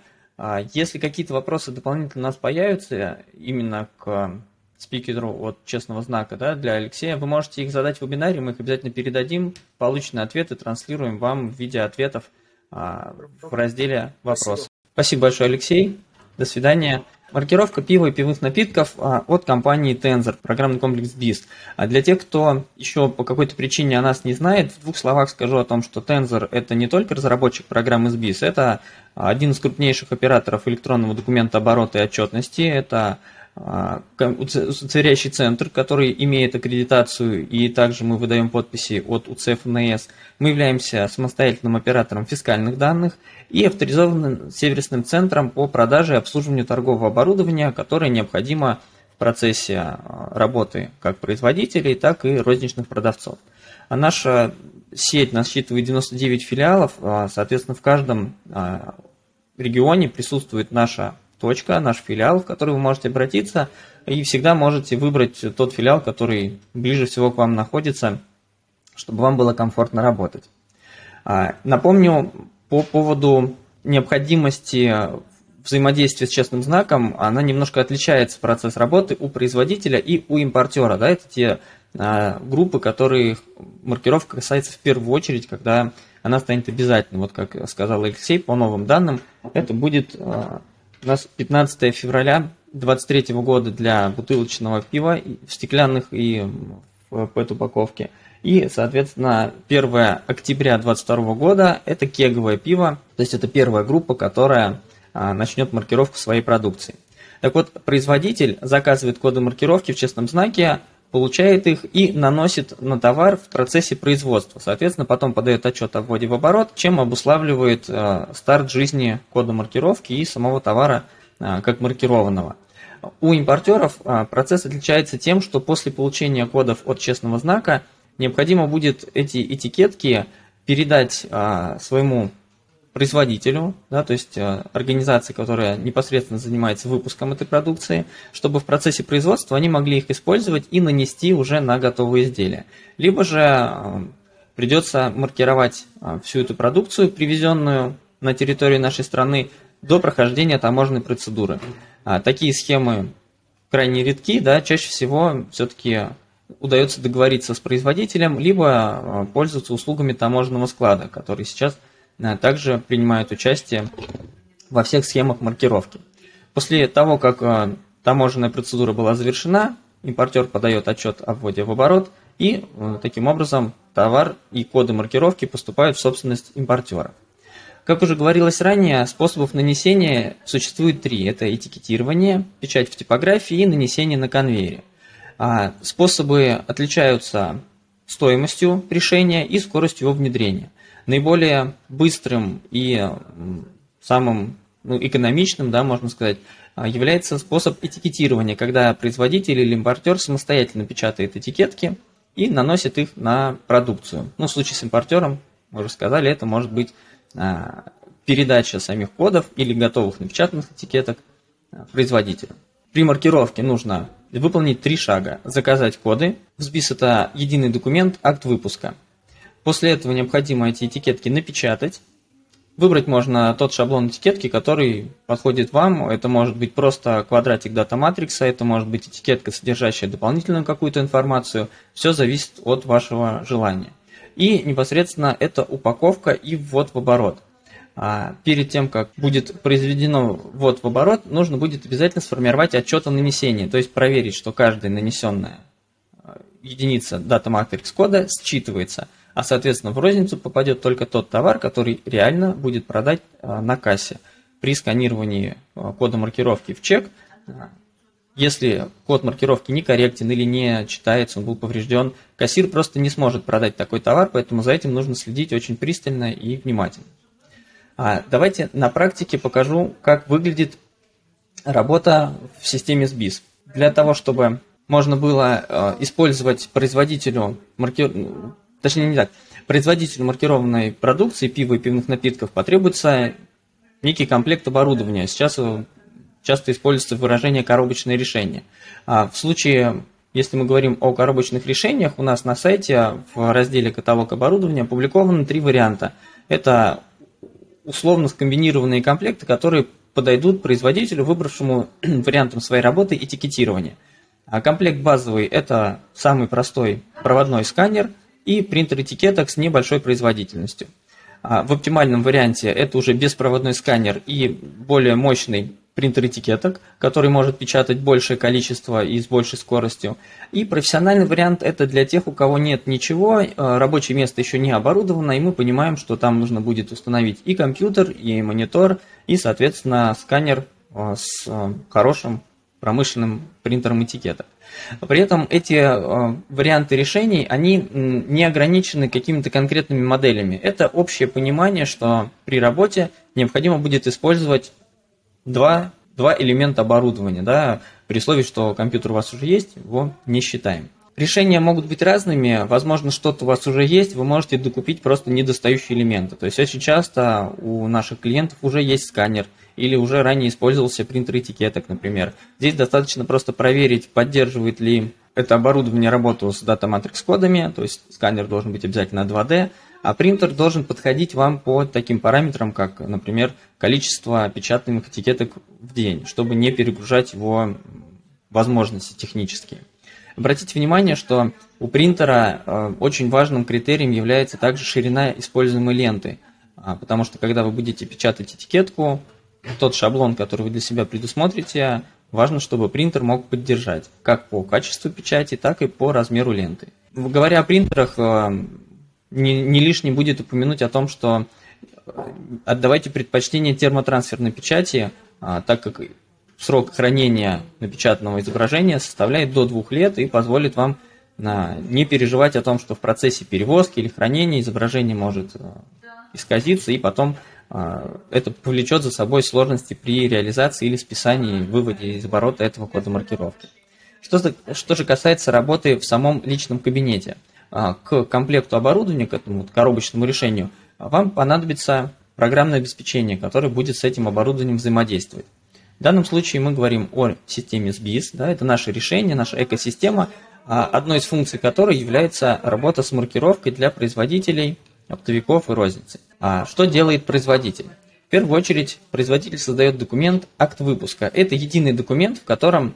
Если какие-то вопросы дополнительно у нас появятся именно к спикеру от Честного знака, да, для Алексея, вы можете их задать в вебинаре, мы их обязательно передадим, полученные ответы транслируем вам в виде ответов а, в разделе «Вопросы». Спасибо. Спасибо большое, Алексей. До свидания. Маркировка пива и пивных напитков от компании Tensor, программный комплекс СБИС. Для тех, кто еще по какой-то причине о нас не знает, в двух словах скажу о том, что Tensor – это не только разработчик программы СБИС, это один из крупнейших операторов электронного документа оборота и отчетности, это удостоверяющий центр, который имеет аккредитацию, и также мы выдаем подписи от УЦФНС. Мы являемся самостоятельным оператором фискальных данных и авторизованным сервисным центром по продаже и обслуживанию торгового оборудования, которое необходимо в процессе работы как производителей, так и розничных продавцов. А наша сеть насчитывает девяносто девять филиалов, соответственно, в каждом регионе присутствует наша точка, наш филиал, в который вы можете обратиться, и всегда можете выбрать тот филиал, который ближе всего к вам находится, чтобы вам было комфортно работать. Напомню, по поводу необходимости взаимодействия с честным знаком, она немножко отличается, процесс работы у производителя и у импортера. Да, это те группы, которые маркировка касается в первую очередь, когда она станет обязательной. Вот как сказал Алексей, по новым данным, это будет у нас пятнадцатое февраля две тысячи двадцать третьего года для бутылочного пива в стеклянных и в пэт-упаковке. И, соответственно, первое октября две тысячи двадцать второго года это кеговое пиво, то есть это первая группа, которая начнет маркировку своей продукции. Так вот, производитель заказывает коды маркировки в честном знаке, получает их и наносит на товар в процессе производства. Соответственно, потом подает отчет о вводе в оборот, чем обуславливает старт жизни кода маркировки и самого товара как маркированного. У импортеров процесс отличается тем, что после получения кодов от честного знака необходимо будет эти этикетки передать своему производителю, да, то есть организации, которая непосредственно занимается выпуском этой продукции, чтобы в процессе производства они могли их использовать и нанести уже на готовые изделия. Либо же придется маркировать всю эту продукцию, привезенную на территорию нашей страны, до прохождения таможенной процедуры. Такие схемы крайне редки, да, чаще всего все-таки удается договориться с производителем, либо пользоваться услугами таможенного склада, который сейчас также принимают участие во всех схемах маркировки. После того, как таможенная процедура была завершена, импортер подает отчет о вводе в оборот, и таким образом товар и коды маркировки поступают в собственность импортера. Как уже говорилось ранее, способов нанесения существует три. Это этикетирование, печать в типографии и нанесение на конвейере. Способы отличаются стоимостью решения и скоростью его внедрения. Наиболее быстрым и самым ну, экономичным, да, можно сказать, является способ этикетирования, когда производитель или импортер самостоятельно печатает этикетки и наносит их на продукцию. Ну, в случае с импортером, мы уже сказали, это может быть передача самих кодов или готовых напечатанных этикеток производителю. При маркировке нужно выполнить три шага. Заказать коды. В СБИС это единый документ, акт выпуска. После этого необходимо эти этикетки напечатать. Выбрать можно тот шаблон этикетки, который подходит вам. Это может быть просто квадратик Data Matrix, это может быть этикетка, содержащая дополнительную какую-то информацию. Все зависит от вашего желания. И непосредственно это упаковка и ввод в оборот. Перед тем, как будет произведено ввод в оборот, нужно будет обязательно сформировать отчет о нанесении. То есть проверить, что каждая нанесенная единица Data Matrix кода считывается. А, соответственно, в розницу попадет только тот товар, который реально будет продать на кассе. При сканировании кода маркировки в чек, если код маркировки некорректен или не читается, он был поврежден, кассир просто не сможет продать такой товар, поэтому за этим нужно следить очень пристально и внимательно. Давайте на практике покажу, как выглядит работа в системе СБИС. Для того, чтобы можно было использовать производителю маркировки, точнее не так, производителю маркированной продукции пива и пивных напитков потребуется некий комплект оборудования. Сейчас часто используется выражение «коробочное решение». В случае, если мы говорим о коробочных решениях, у нас на сайте в разделе «Каталог оборудования» опубликованы три варианта. Это условно скомбинированные комплекты, которые подойдут производителю, выбравшему вариантом своей работы этикетирование. А комплект базовый – это самый простой проводной сканер и принтер этикеток с небольшой производительностью. В оптимальном варианте это уже беспроводной сканер и более мощный принтер этикеток, который может печатать большее количество и с большей скоростью. И профессиональный вариант это для тех, у кого нет ничего, рабочее место еще не оборудовано, и мы понимаем, что там нужно будет установить и компьютер, и монитор, и, соответственно, сканер с хорошим промышленным принтером этикеток. При этом эти варианты решений, они не ограничены какими-то конкретными моделями. Это общее понимание, что при работе необходимо будет использовать два, два элемента оборудования, да, при условии, что компьютер у вас уже есть, его не считаем. Решения могут быть разными, возможно, что-то у вас уже есть, вы можете докупить просто недостающие элементы. То есть очень часто у наших клиентов уже есть сканер, или уже ранее использовался принтер этикеток, например. Здесь достаточно просто проверить, поддерживает ли это оборудование работу с Data Matrix кодами, то есть сканер должен быть обязательно два дэ, а принтер должен подходить вам по таким параметрам, как, например, количество печатаемых этикеток в день, чтобы не перегружать его возможности технические. Обратите внимание, что у принтера очень важным критерием является также ширина используемой ленты, потому что когда вы будете печатать этикетку, тот шаблон, который вы для себя предусмотрите, важно, чтобы принтер мог поддержать как по качеству печати, так и по размеру ленты. Говоря о принтерах, не, не лишним будет упомянуть о том, что отдавайте предпочтение термотрансферной печати, так как срок хранения напечатанного изображения составляет до двух лет и позволит вам не переживать о том, что в процессе перевозки или хранения изображение может исказиться, и потом это повлечет за собой сложности при реализации или списании, выводе из оборота этого кода маркировки. Что, за, что же касается работы в самом личном кабинете. К комплекту оборудования, к этому коробочному решению, вам понадобится программное обеспечение, которое будет с этим оборудованием взаимодействовать. В данном случае мы говорим о системе эс би и эс, да, это наше решение, наша экосистема, одной из функций которой является работа с маркировкой для производителей, оптовиков и розницы. А что делает производитель? В первую очередь производитель создает документ «Акт выпуска». Это единый документ, в котором,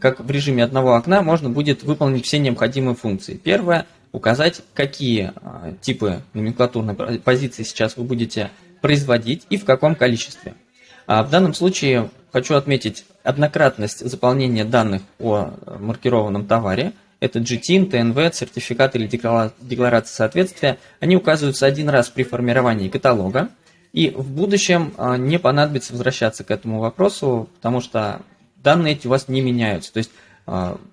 как в режиме одного окна, можно будет выполнить все необходимые функции. Первое – указать, какие типы номенклатурной позиции сейчас вы будете производить и в каком количестве. А в данном случае хочу отметить однократность заполнения данных о маркированном товаре. Это джи ти ай эн, ти эн вэ, сертификат или декларация соответствия. Они указываются один раз при формировании каталога. И в будущем не понадобится возвращаться к этому вопросу, потому что данные эти у вас не меняются. То есть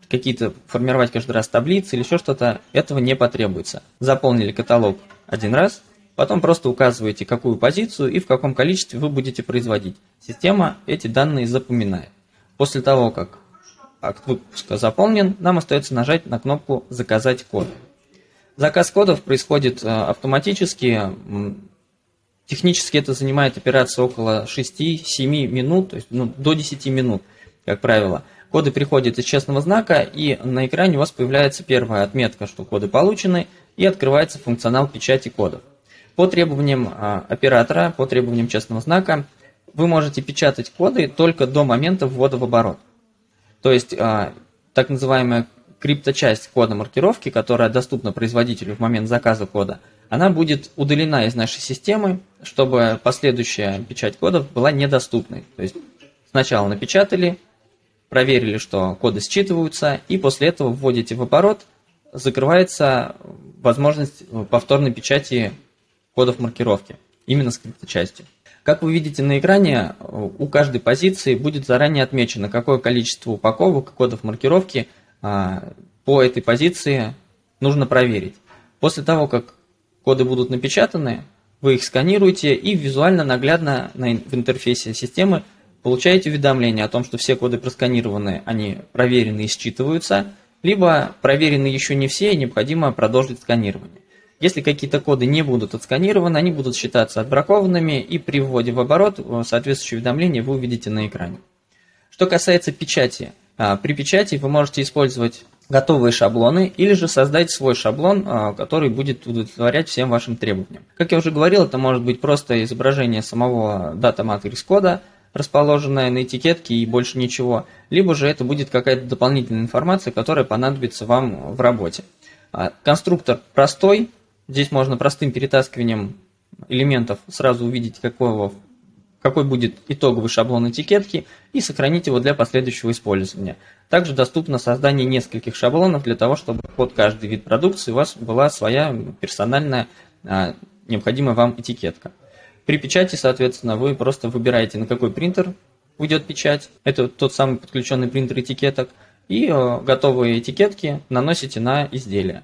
какие-то формировать каждый раз таблицы или еще что-то, этого не потребуется. Заполнили каталог один раз. Потом просто указываете, какую позицию и в каком количестве вы будете производить. Система эти данные запоминает. После того, как акт выпуска заполнен, нам остается нажать на кнопку «Заказать код». Заказ кодов происходит автоматически. Технически это занимает операция около шести-семи минут, то есть ну, до десяти минут, как правило. Коды приходят из честного знака, и на экране у вас появляется первая отметка, что коды получены, и открывается функционал печати кодов. По требованиям оператора, по требованиям честного знака, вы можете печатать коды только до момента ввода в оборот. То есть, так называемая крипточасть кода маркировки, которая доступна производителю в момент заказа кода, она будет удалена из нашей системы, чтобы последующая печать кодов была недоступной. То есть, сначала напечатали, проверили, что коды считываются, и после этого вводите в оборот, закрывается возможность повторной печати кодов маркировки, именно с крипточастью. Как вы видите на экране, у каждой позиции будет заранее отмечено, какое количество упаковок кодов маркировки по этой позиции нужно проверить. После того, как коды будут напечатаны, вы их сканируете и визуально, наглядно в интерфейсе системы получаете уведомление о том, что все коды просканированы, они проверены и считываются, либо проверены еще не все и необходимо продолжить сканирование. Если какие-то коды не будут отсканированы, они будут считаться отбракованными, и при вводе в оборот соответствующее уведомление вы увидите на экране. Что касается печати. При печати вы можете использовать готовые шаблоны или же создать свой шаблон, который будет удовлетворять всем вашим требованиям. Как я уже говорил, это может быть просто изображение самого Data Matrix кода, расположенное на этикетке и больше ничего, либо же это будет какая-то дополнительная информация, которая понадобится вам в работе. Конструктор простой. Здесь можно простым перетаскиванием элементов сразу увидеть, какого, какой будет итоговый шаблон этикетки и сохранить его для последующего использования. Также доступно создание нескольких шаблонов для того, чтобы под каждый вид продукции у вас была своя персональная необходимая вам этикетка. При печати, соответственно, вы просто выбираете, на какой принтер уйдет печать. Это тот самый подключенный принтер этикеток. И готовые этикетки наносите на изделие.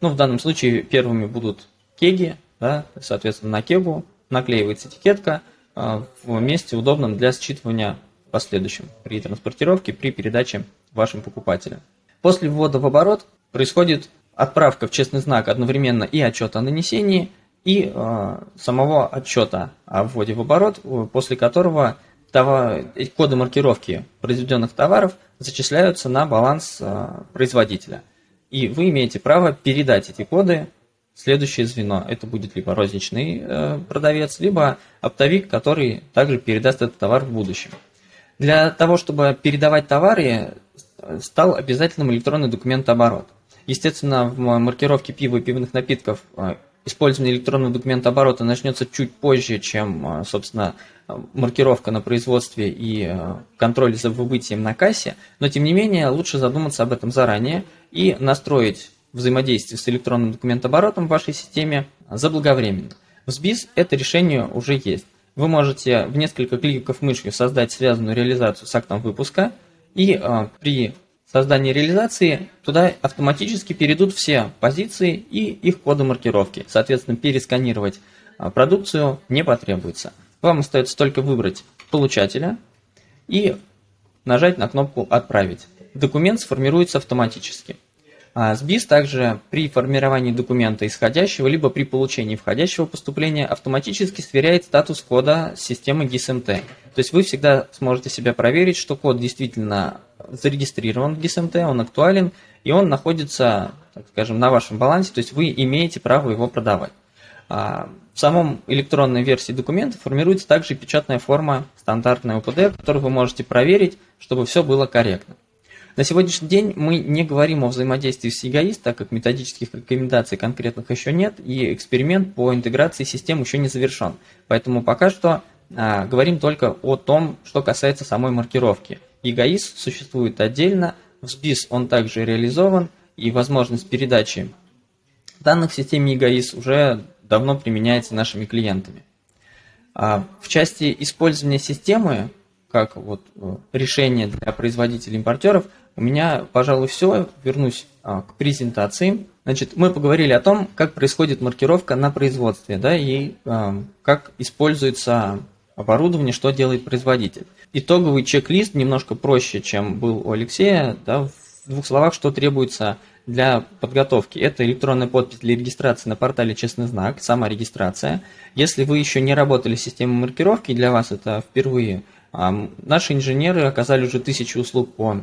Ну, в данном случае первыми будут кеги, да, соответственно, на кегу наклеивается этикетка в месте, удобном для считывания в последующем при транспортировке, при передаче вашим покупателям. После ввода в оборот происходит отправка в честный знак одновременно и отчета о нанесении, и э, самого отчета о вводе в оборот, после которого товар, коды маркировки произведенных товаров зачисляются на баланс а, производителя. И вы имеете право передать эти коды в следующее звено. Это будет либо розничный а, продавец, либо оптовик, который также передаст этот товар в будущем. Для того, чтобы передавать товары, стал обязательным электронный документооборот. Естественно, в маркировке пива и пивных напитков использование электронного документооборота начнется чуть позже, чем, собственно, маркировка на производстве и контроль за выбытием на кассе. Но, тем не менее, лучше задуматься об этом заранее и настроить взаимодействие с электронным документооборотом в вашей системе заблаговременно. В СБИС это решение уже есть. Вы можете в несколько кликов мышью создать связанную реализацию с актом выпуска, и э, при создании реализации туда автоматически перейдут все позиции и их коды маркировки. Соответственно, пересканировать э, продукцию не потребуется. Вам остается только выбрать получателя и нажать на кнопку «Отправить». Документ сформируется автоматически. А СБИС также при формировании документа исходящего, либо при получении входящего поступления автоматически сверяет статус кода с системой ГИСМТ. То есть вы всегда сможете себя проверить, что код действительно зарегистрирован в ГИСМТ, он актуален и он находится, так скажем, на вашем балансе, то есть вы имеете право его продавать. В самом электронной версии документа формируется также печатная форма стандартная У П Д, которую вы можете проверить, чтобы все было корректно. На сегодняшний день мы не говорим о взаимодействии с ЕГАИС, так как методических рекомендаций конкретных еще нет, и эксперимент по интеграции систем еще не завершен. Поэтому пока что а, говорим только о том, что касается самой маркировки. ЕГАИС существует отдельно, в СБИС он также реализован, и возможность передачи данных в системе ЕГАИС уже давно применяется нашими клиентами. А, в части использования системы, как вот решение для производителей-импортеров, у меня, пожалуй, все. Вернусь а, к презентации. Значит, мы поговорили о том, как происходит маркировка на производстве, да, и а, как используется оборудование, что делает производитель. Итоговый чек-лист немножко проще, чем был у Алексея. Да, в двух словах, что требуется для подготовки. Это электронная подпись для регистрации на портале «Честный знак», саморегистрация. Если вы еще не работали с системой маркировки, для вас это впервые, а, наши инженеры оказали уже тысячи услуг по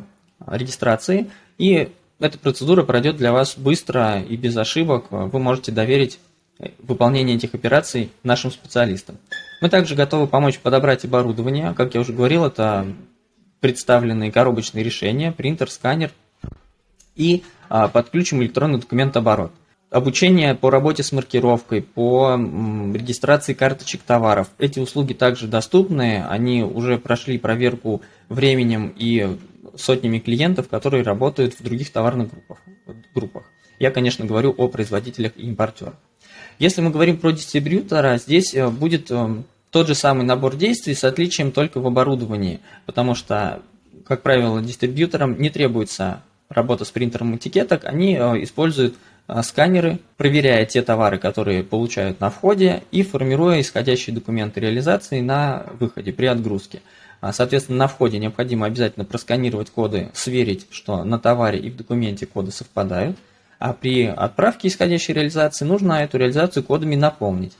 регистрации, и эта процедура пройдет для вас быстро и без ошибок. Вы можете доверить выполнение этих операций нашим специалистам. Мы также готовы помочь подобрать оборудование. Как я уже говорил, это представленные коробочные решения, принтер, сканер, и а, подключим электронный документооборот. Обучение по работе с маркировкой, по м, регистрации карточек товаров. Эти услуги также доступны, они уже прошли проверку временем и сотнями клиентов, которые работают в других товарных группах. группах. Я, конечно, говорю о производителях и импортерах. Если мы говорим про дистрибьютора, здесь будет тот же самый набор действий с отличием только в оборудовании, потому что, как правило, дистрибьюторам не требуется работа с принтером этикеток, они используют сканеры, проверяя те товары, которые получают на входе, и формируя исходящие документы реализации на выходе при отгрузке. Соответственно, на входе необходимо обязательно просканировать коды, сверить, что на товаре и в документе коды совпадают, а при отправке исходящей реализации нужно эту реализацию кодами напомнить.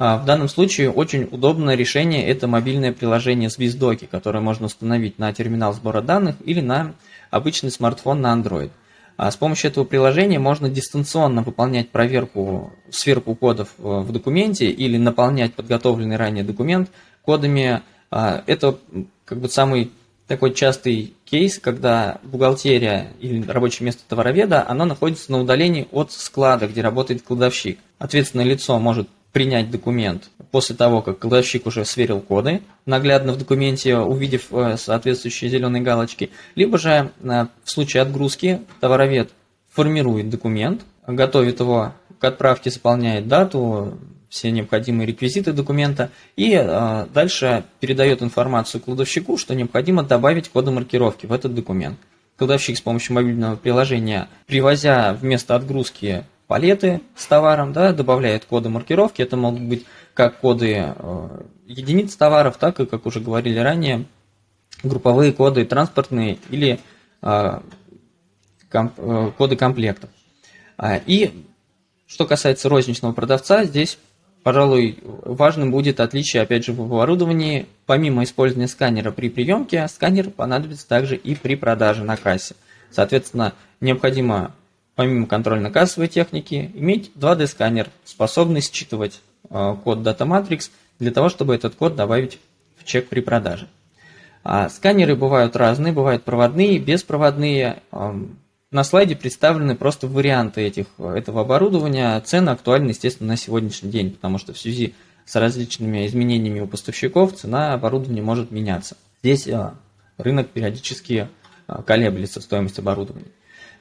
В данном случае очень удобное решение – это мобильное приложение BizDoc, которое можно установить на терминал сбора данных или на обычный смартфон на Android. А с помощью этого приложения можно дистанционно выполнять проверку, сверку кодов в документе или наполнять подготовленный ранее документ кодами. Это как бы самый такой частый кейс, когда бухгалтерия или рабочее место товароведа, оно находится на удалении от склада, где работает кладовщик. Ответственное лицо может принять документ после того, как кладовщик уже сверил коды, наглядно в документе, увидев соответствующие зеленые галочки, либо же в случае отгрузки товаровед формирует документ, готовит его к отправке, заполняет дату, все необходимые реквизиты документа и э, дальше передает информацию кладовщику, что необходимо добавить коды маркировки в этот документ. Кладовщик с помощью мобильного приложения, привозя вместо отгрузки палеты с товаром, да, добавляет коды маркировки. Это могут быть как коды э, единиц товаров, так и, как уже говорили ранее, групповые коды транспортные или э, комп, э, коды комплектов. И что касается розничного продавца, здесь Пожалуй, важным будет отличие, опять же, в оборудовании. Помимо использования сканера при приемке, сканер понадобится также и при продаже на кассе. Соответственно, необходимо, помимо контрольно-кассовой техники, иметь два дэ сканер, способный считывать код Data Matrix, для того, чтобы этот код добавить в чек при продаже. Сканеры бывают разные, бывают проводные, беспроводные. На слайде представлены просто варианты этих, этого оборудования. Цены актуальны, естественно, на сегодняшний день, потому что в связи с различными изменениями у поставщиков цена оборудования может меняться. Здесь рынок периодически колеблется, стоимость оборудования.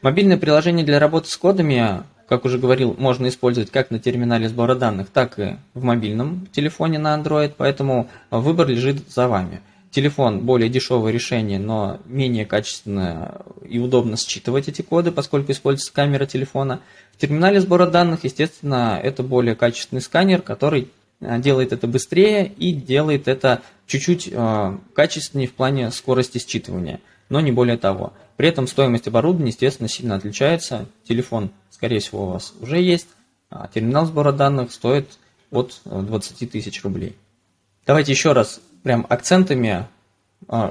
Мобильное приложение для работы с кодами, как уже говорил, можно использовать как на терминале сбора данных, так и в мобильном телефоне на Android, поэтому выбор лежит за вами. Телефон — более дешевое решение, но менее качественно и удобно считывать эти коды, поскольку используется камера телефона. В терминале сбора данных, естественно, это более качественный сканер, который делает это быстрее и делает это чуть-чуть э, качественнее в плане скорости считывания, но не более того. При этом стоимость оборудования, естественно, сильно отличается. Телефон, скорее всего, у вас уже есть, а терминал сбора данных стоит от двадцати тысяч рублей. Давайте еще раз прям акцентами,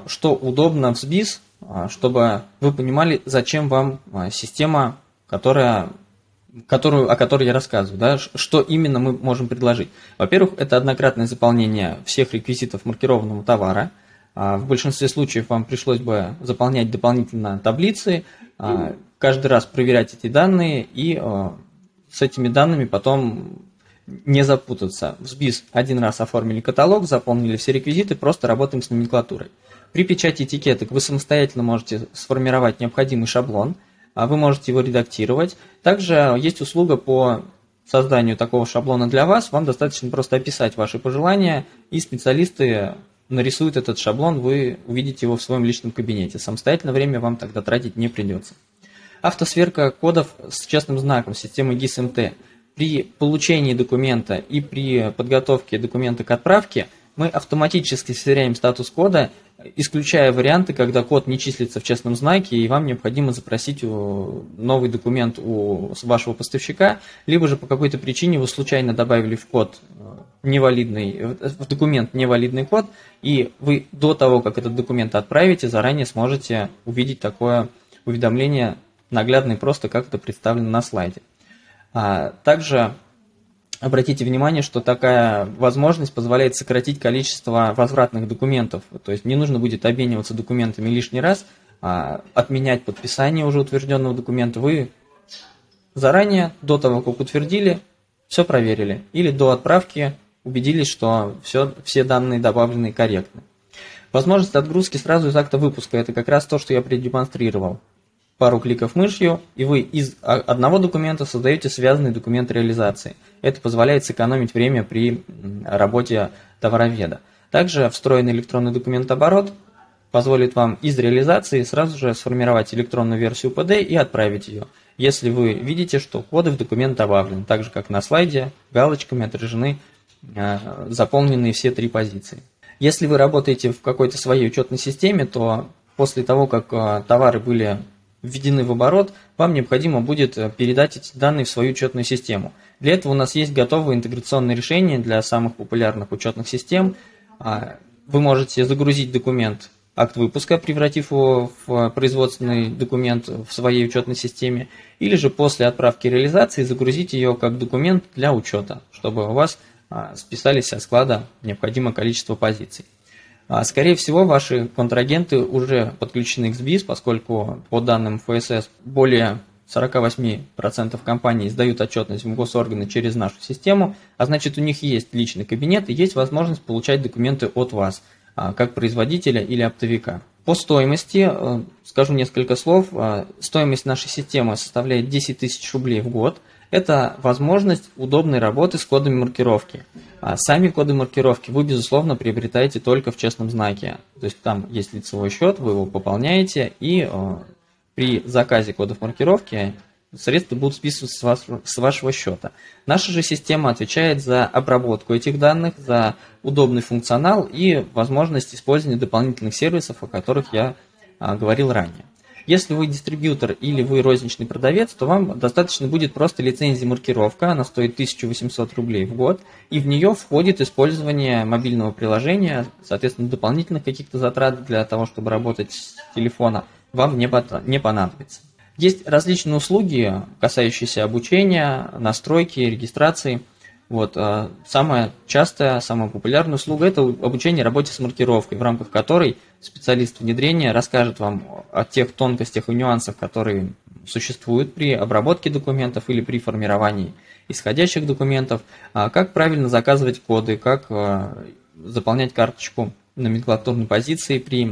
что удобно в СБИС, чтобы вы понимали, зачем вам система, которая, которую, о которой я рассказываю, да, что именно мы можем предложить. Во-первых, это однократное заполнение всех реквизитов маркированного товара. В большинстве случаев вам пришлось бы заполнять дополнительно таблицы, каждый раз проверять эти данные и с этими данными потом не запутаться. В СБИС один раз оформили каталог, заполнили все реквизиты, просто работаем с номенклатурой. При печати этикеток вы самостоятельно можете сформировать необходимый шаблон, вы можете его редактировать. Также есть услуга по созданию такого шаблона для вас. Вам достаточно просто описать ваши пожелания, и специалисты нарисуют этот шаблон, вы увидите его в своем личном кабинете. Самостоятельно время вам тогда тратить не придется. Автосверка кодов с честным знаком системы ГИСМТ. При получении документа и при подготовке документа к отправке мы автоматически сверяем статус кода, исключая варианты, когда код не числится в честном знаке, и вам необходимо запросить новый документ у вашего поставщика, либо же по какой-то причине вы случайно добавили в код невалидный, в документ невалидный код, и вы до того, как этот документ отправите, заранее сможете увидеть такое уведомление наглядно и просто, как это представлено на слайде. Также обратите внимание, что такая возможность позволяет сократить количество возвратных документов. То есть не нужно будет обмениваться документами лишний раз, отменять подписание уже утвержденного документа. Вы заранее, до того, как утвердили, все проверили. Или до отправки убедились, что все, все данные добавлены корректны. Возможность отгрузки сразу из акта выпуска. Это как раз то, что я продемонстрировал. Пару кликов мышью, и вы из одного документа создаете связанный документ реализации. Это позволяет сэкономить время при работе товароведа. Также встроенный электронный документооборот позволит вам из реализации сразу же сформировать электронную версию УПД и отправить ее, если вы видите, что коды в документ добавлены, так же как на слайде, галочками отражены заполненные все три позиции. Если вы работаете в какой-то своей учетной системе, то после того, как товары были введены в оборот, вам необходимо будет передать эти данные в свою учетную систему. Для этого у нас есть готовые интеграционные решения для самых популярных учетных систем. Вы можете загрузить документ, акт выпуска, превратив его в производственный документ в своей учетной системе, или же после отправки реализации загрузить ее как документ для учета, чтобы у вас списались со склада необходимое количество позиций. Скорее всего, ваши контрагенты уже подключены к СБИС, поскольку по данным ФСС более сорока восьми процентов компаний сдают отчетность в госорганы через нашу систему, а значит, у них есть личный кабинет и есть возможность получать документы от вас, как производителя или оптовика. По стоимости скажу несколько слов. Стоимость нашей системы составляет десять тысяч рублей в год. Это возможность удобной работы с кодами маркировки. А сами коды маркировки вы, безусловно, приобретаете только в честном знаке. То есть там есть лицевой счет, вы его пополняете, и о, при заказе кодов маркировки средства будут списываться с, вас, с вашего счета. Наша же система отвечает за обработку этих данных, за удобный функционал и возможность использования дополнительных сервисов, о которых я о, говорил ранее. Если вы дистрибьютор или вы розничный продавец, то вам достаточно будет просто лицензии маркировка, она стоит тысячу восемьсот рублей в год, и в нее входит использование мобильного приложения, соответственно, дополнительных каких-то затрат для того, чтобы работать с телефона, вам не понадобится. Есть различные услуги, касающиеся обучения, настройки, регистрации. Вот, самая частая, самая популярная услуга – это обучение работе с маркировкой, в рамках которой специалист внедрения расскажет вам о тех тонкостях и нюансах, которые существуют при обработке документов или при формировании исходящих документов, как правильно заказывать коды, как заполнять карточку номенклатурной позиции при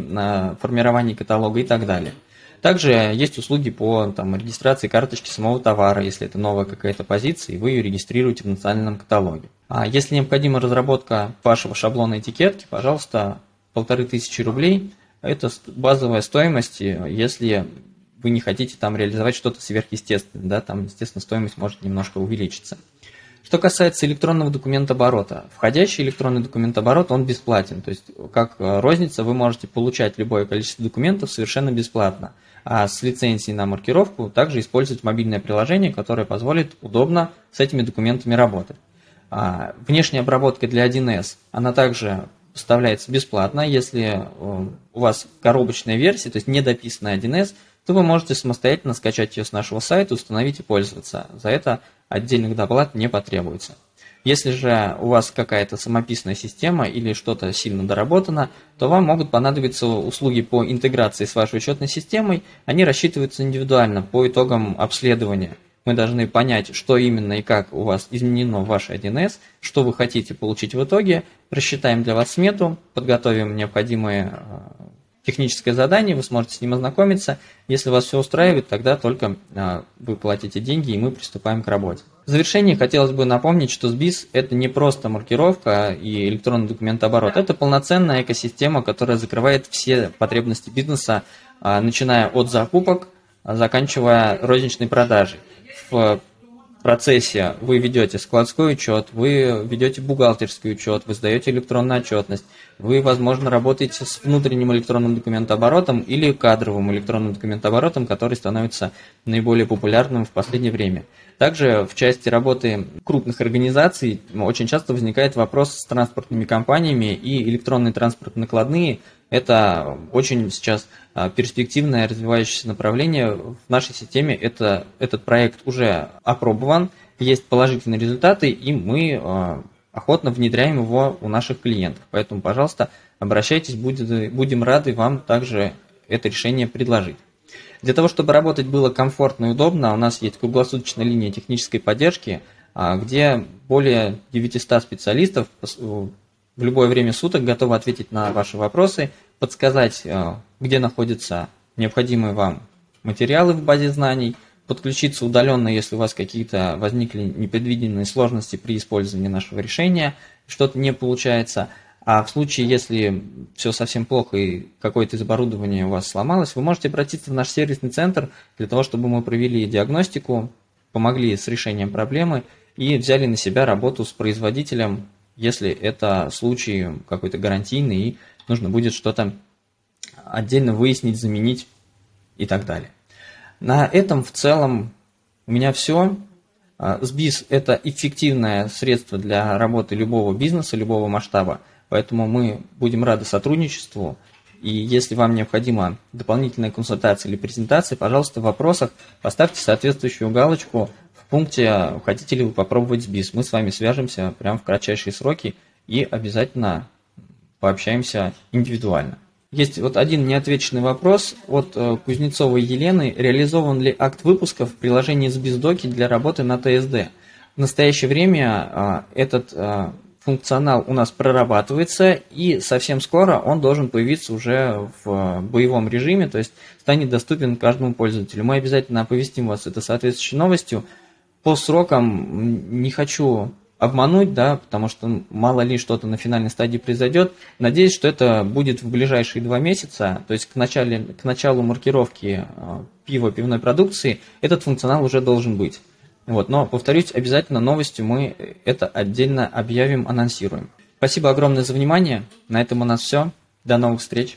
формировании каталога и так далее. Также есть услуги по там, регистрации карточки самого товара, если это новая какая-то позиция, и вы ее регистрируете в национальном каталоге. А если необходима разработка вашего шаблона этикетки, пожалуйста, полторы тысячи рублей. Это базовая стоимость, если вы не хотите там реализовать что-то сверхъестественное, да, там, естественно, стоимость может немножко увеличиться. Что касается электронного документооборота, входящий электронный документооборот, он бесплатен, то есть как розница вы можете получать любое количество документов совершенно бесплатно, а с лицензией на маркировку также использовать мобильное приложение, которое позволит удобно с этими документами работать. Внешняя обработка для один эс, она также поставляется бесплатно, если у вас коробочная версия, то есть недописанная один эс, то вы можете самостоятельно скачать ее с нашего сайта, установить и пользоваться. За это отдельных доплат не потребуется. Если же у вас какая-то самописная система или что-то сильно доработано, то вам могут понадобиться услуги по интеграции с вашей учетной системой. Они рассчитываются индивидуально по итогам обследования. Мы должны понять, что именно и как у вас изменено в ваш один эс, что вы хотите получить в итоге. Рассчитаем для вас смету, подготовим необходимые техническое задание, вы сможете с ним ознакомиться. Если вас все устраивает, тогда только вы платите деньги, и мы приступаем к работе. В завершении хотелось бы напомнить, что СБИС – это не просто маркировка и электронный документооборот, это полноценная экосистема, которая закрывает все потребности бизнеса, начиная от закупок, заканчивая розничной продажей. В процессе вы ведете складской учет, вы ведете бухгалтерский учет, вы сдаете электронную отчетность, вы, возможно, работаете с внутренним электронным документооборотом или кадровым электронным документооборотом, который становится наиболее популярным в последнее время. Также в части работы крупных организаций очень часто возникает вопрос с транспортными компаниями, и электронные транспортно-накладные – это очень сейчас перспективное развивающееся направление. В нашей системе это, этот проект уже опробован, есть положительные результаты, и мы охотно внедряем его у наших клиентов. Поэтому, пожалуйста, обращайтесь, будем рады вам также это решение предложить. Для того, чтобы работать было комфортно и удобно, у нас есть круглосуточная линия технической поддержки, где более девятисот специалистов в любое время суток готовы ответить на ваши вопросы, подсказать, где находятся необходимые вам материалы в базе знаний, подключиться удаленно, если у вас какие-то возникли непредвиденные сложности при использовании нашего решения, что-то не получается. А в случае, если все совсем плохо и какое-то из оборудования у вас сломалось, вы можете обратиться в наш сервисный центр для того, чтобы мы провели диагностику, помогли с решением проблемы и взяли на себя работу с производителем, если это случай какой-то гарантийный и нужно будет что-то отдельно выяснить, заменить и так далее. На этом в целом у меня все. СБИС – это эффективное средство для работы любого бизнеса, любого масштаба. Поэтому мы будем рады сотрудничеству. И если вам необходима дополнительная консультация или презентация, пожалуйста, в вопросах поставьте соответствующую галочку в пункте «Хотите ли вы попробовать СБИС?». Мы с вами свяжемся прямо в кратчайшие сроки и обязательно пообщаемся индивидуально. Есть вот один неотвеченный вопрос от Кузнецовой Елены. Реализован ли акт выпуска в приложении BizDoc для работы на тэ эс дэ? В настоящее время этот функционал у нас прорабатывается, и совсем скоро он должен появиться уже в боевом режиме, то есть станет доступен каждому пользователю. Мы обязательно оповестим вас это соответствующей новостью. По срокам не хочу обмануть, да, потому что мало ли что-то на финальной стадии произойдет. Надеюсь, что это будет в ближайшие два месяца, то есть к, начале, к началу маркировки пива, пивной продукции этот функционал уже должен быть. Вот, но, повторюсь, обязательно новостью мы это отдельно объявим, анонсируем. Спасибо огромное за внимание. На этом у нас все. До новых встреч.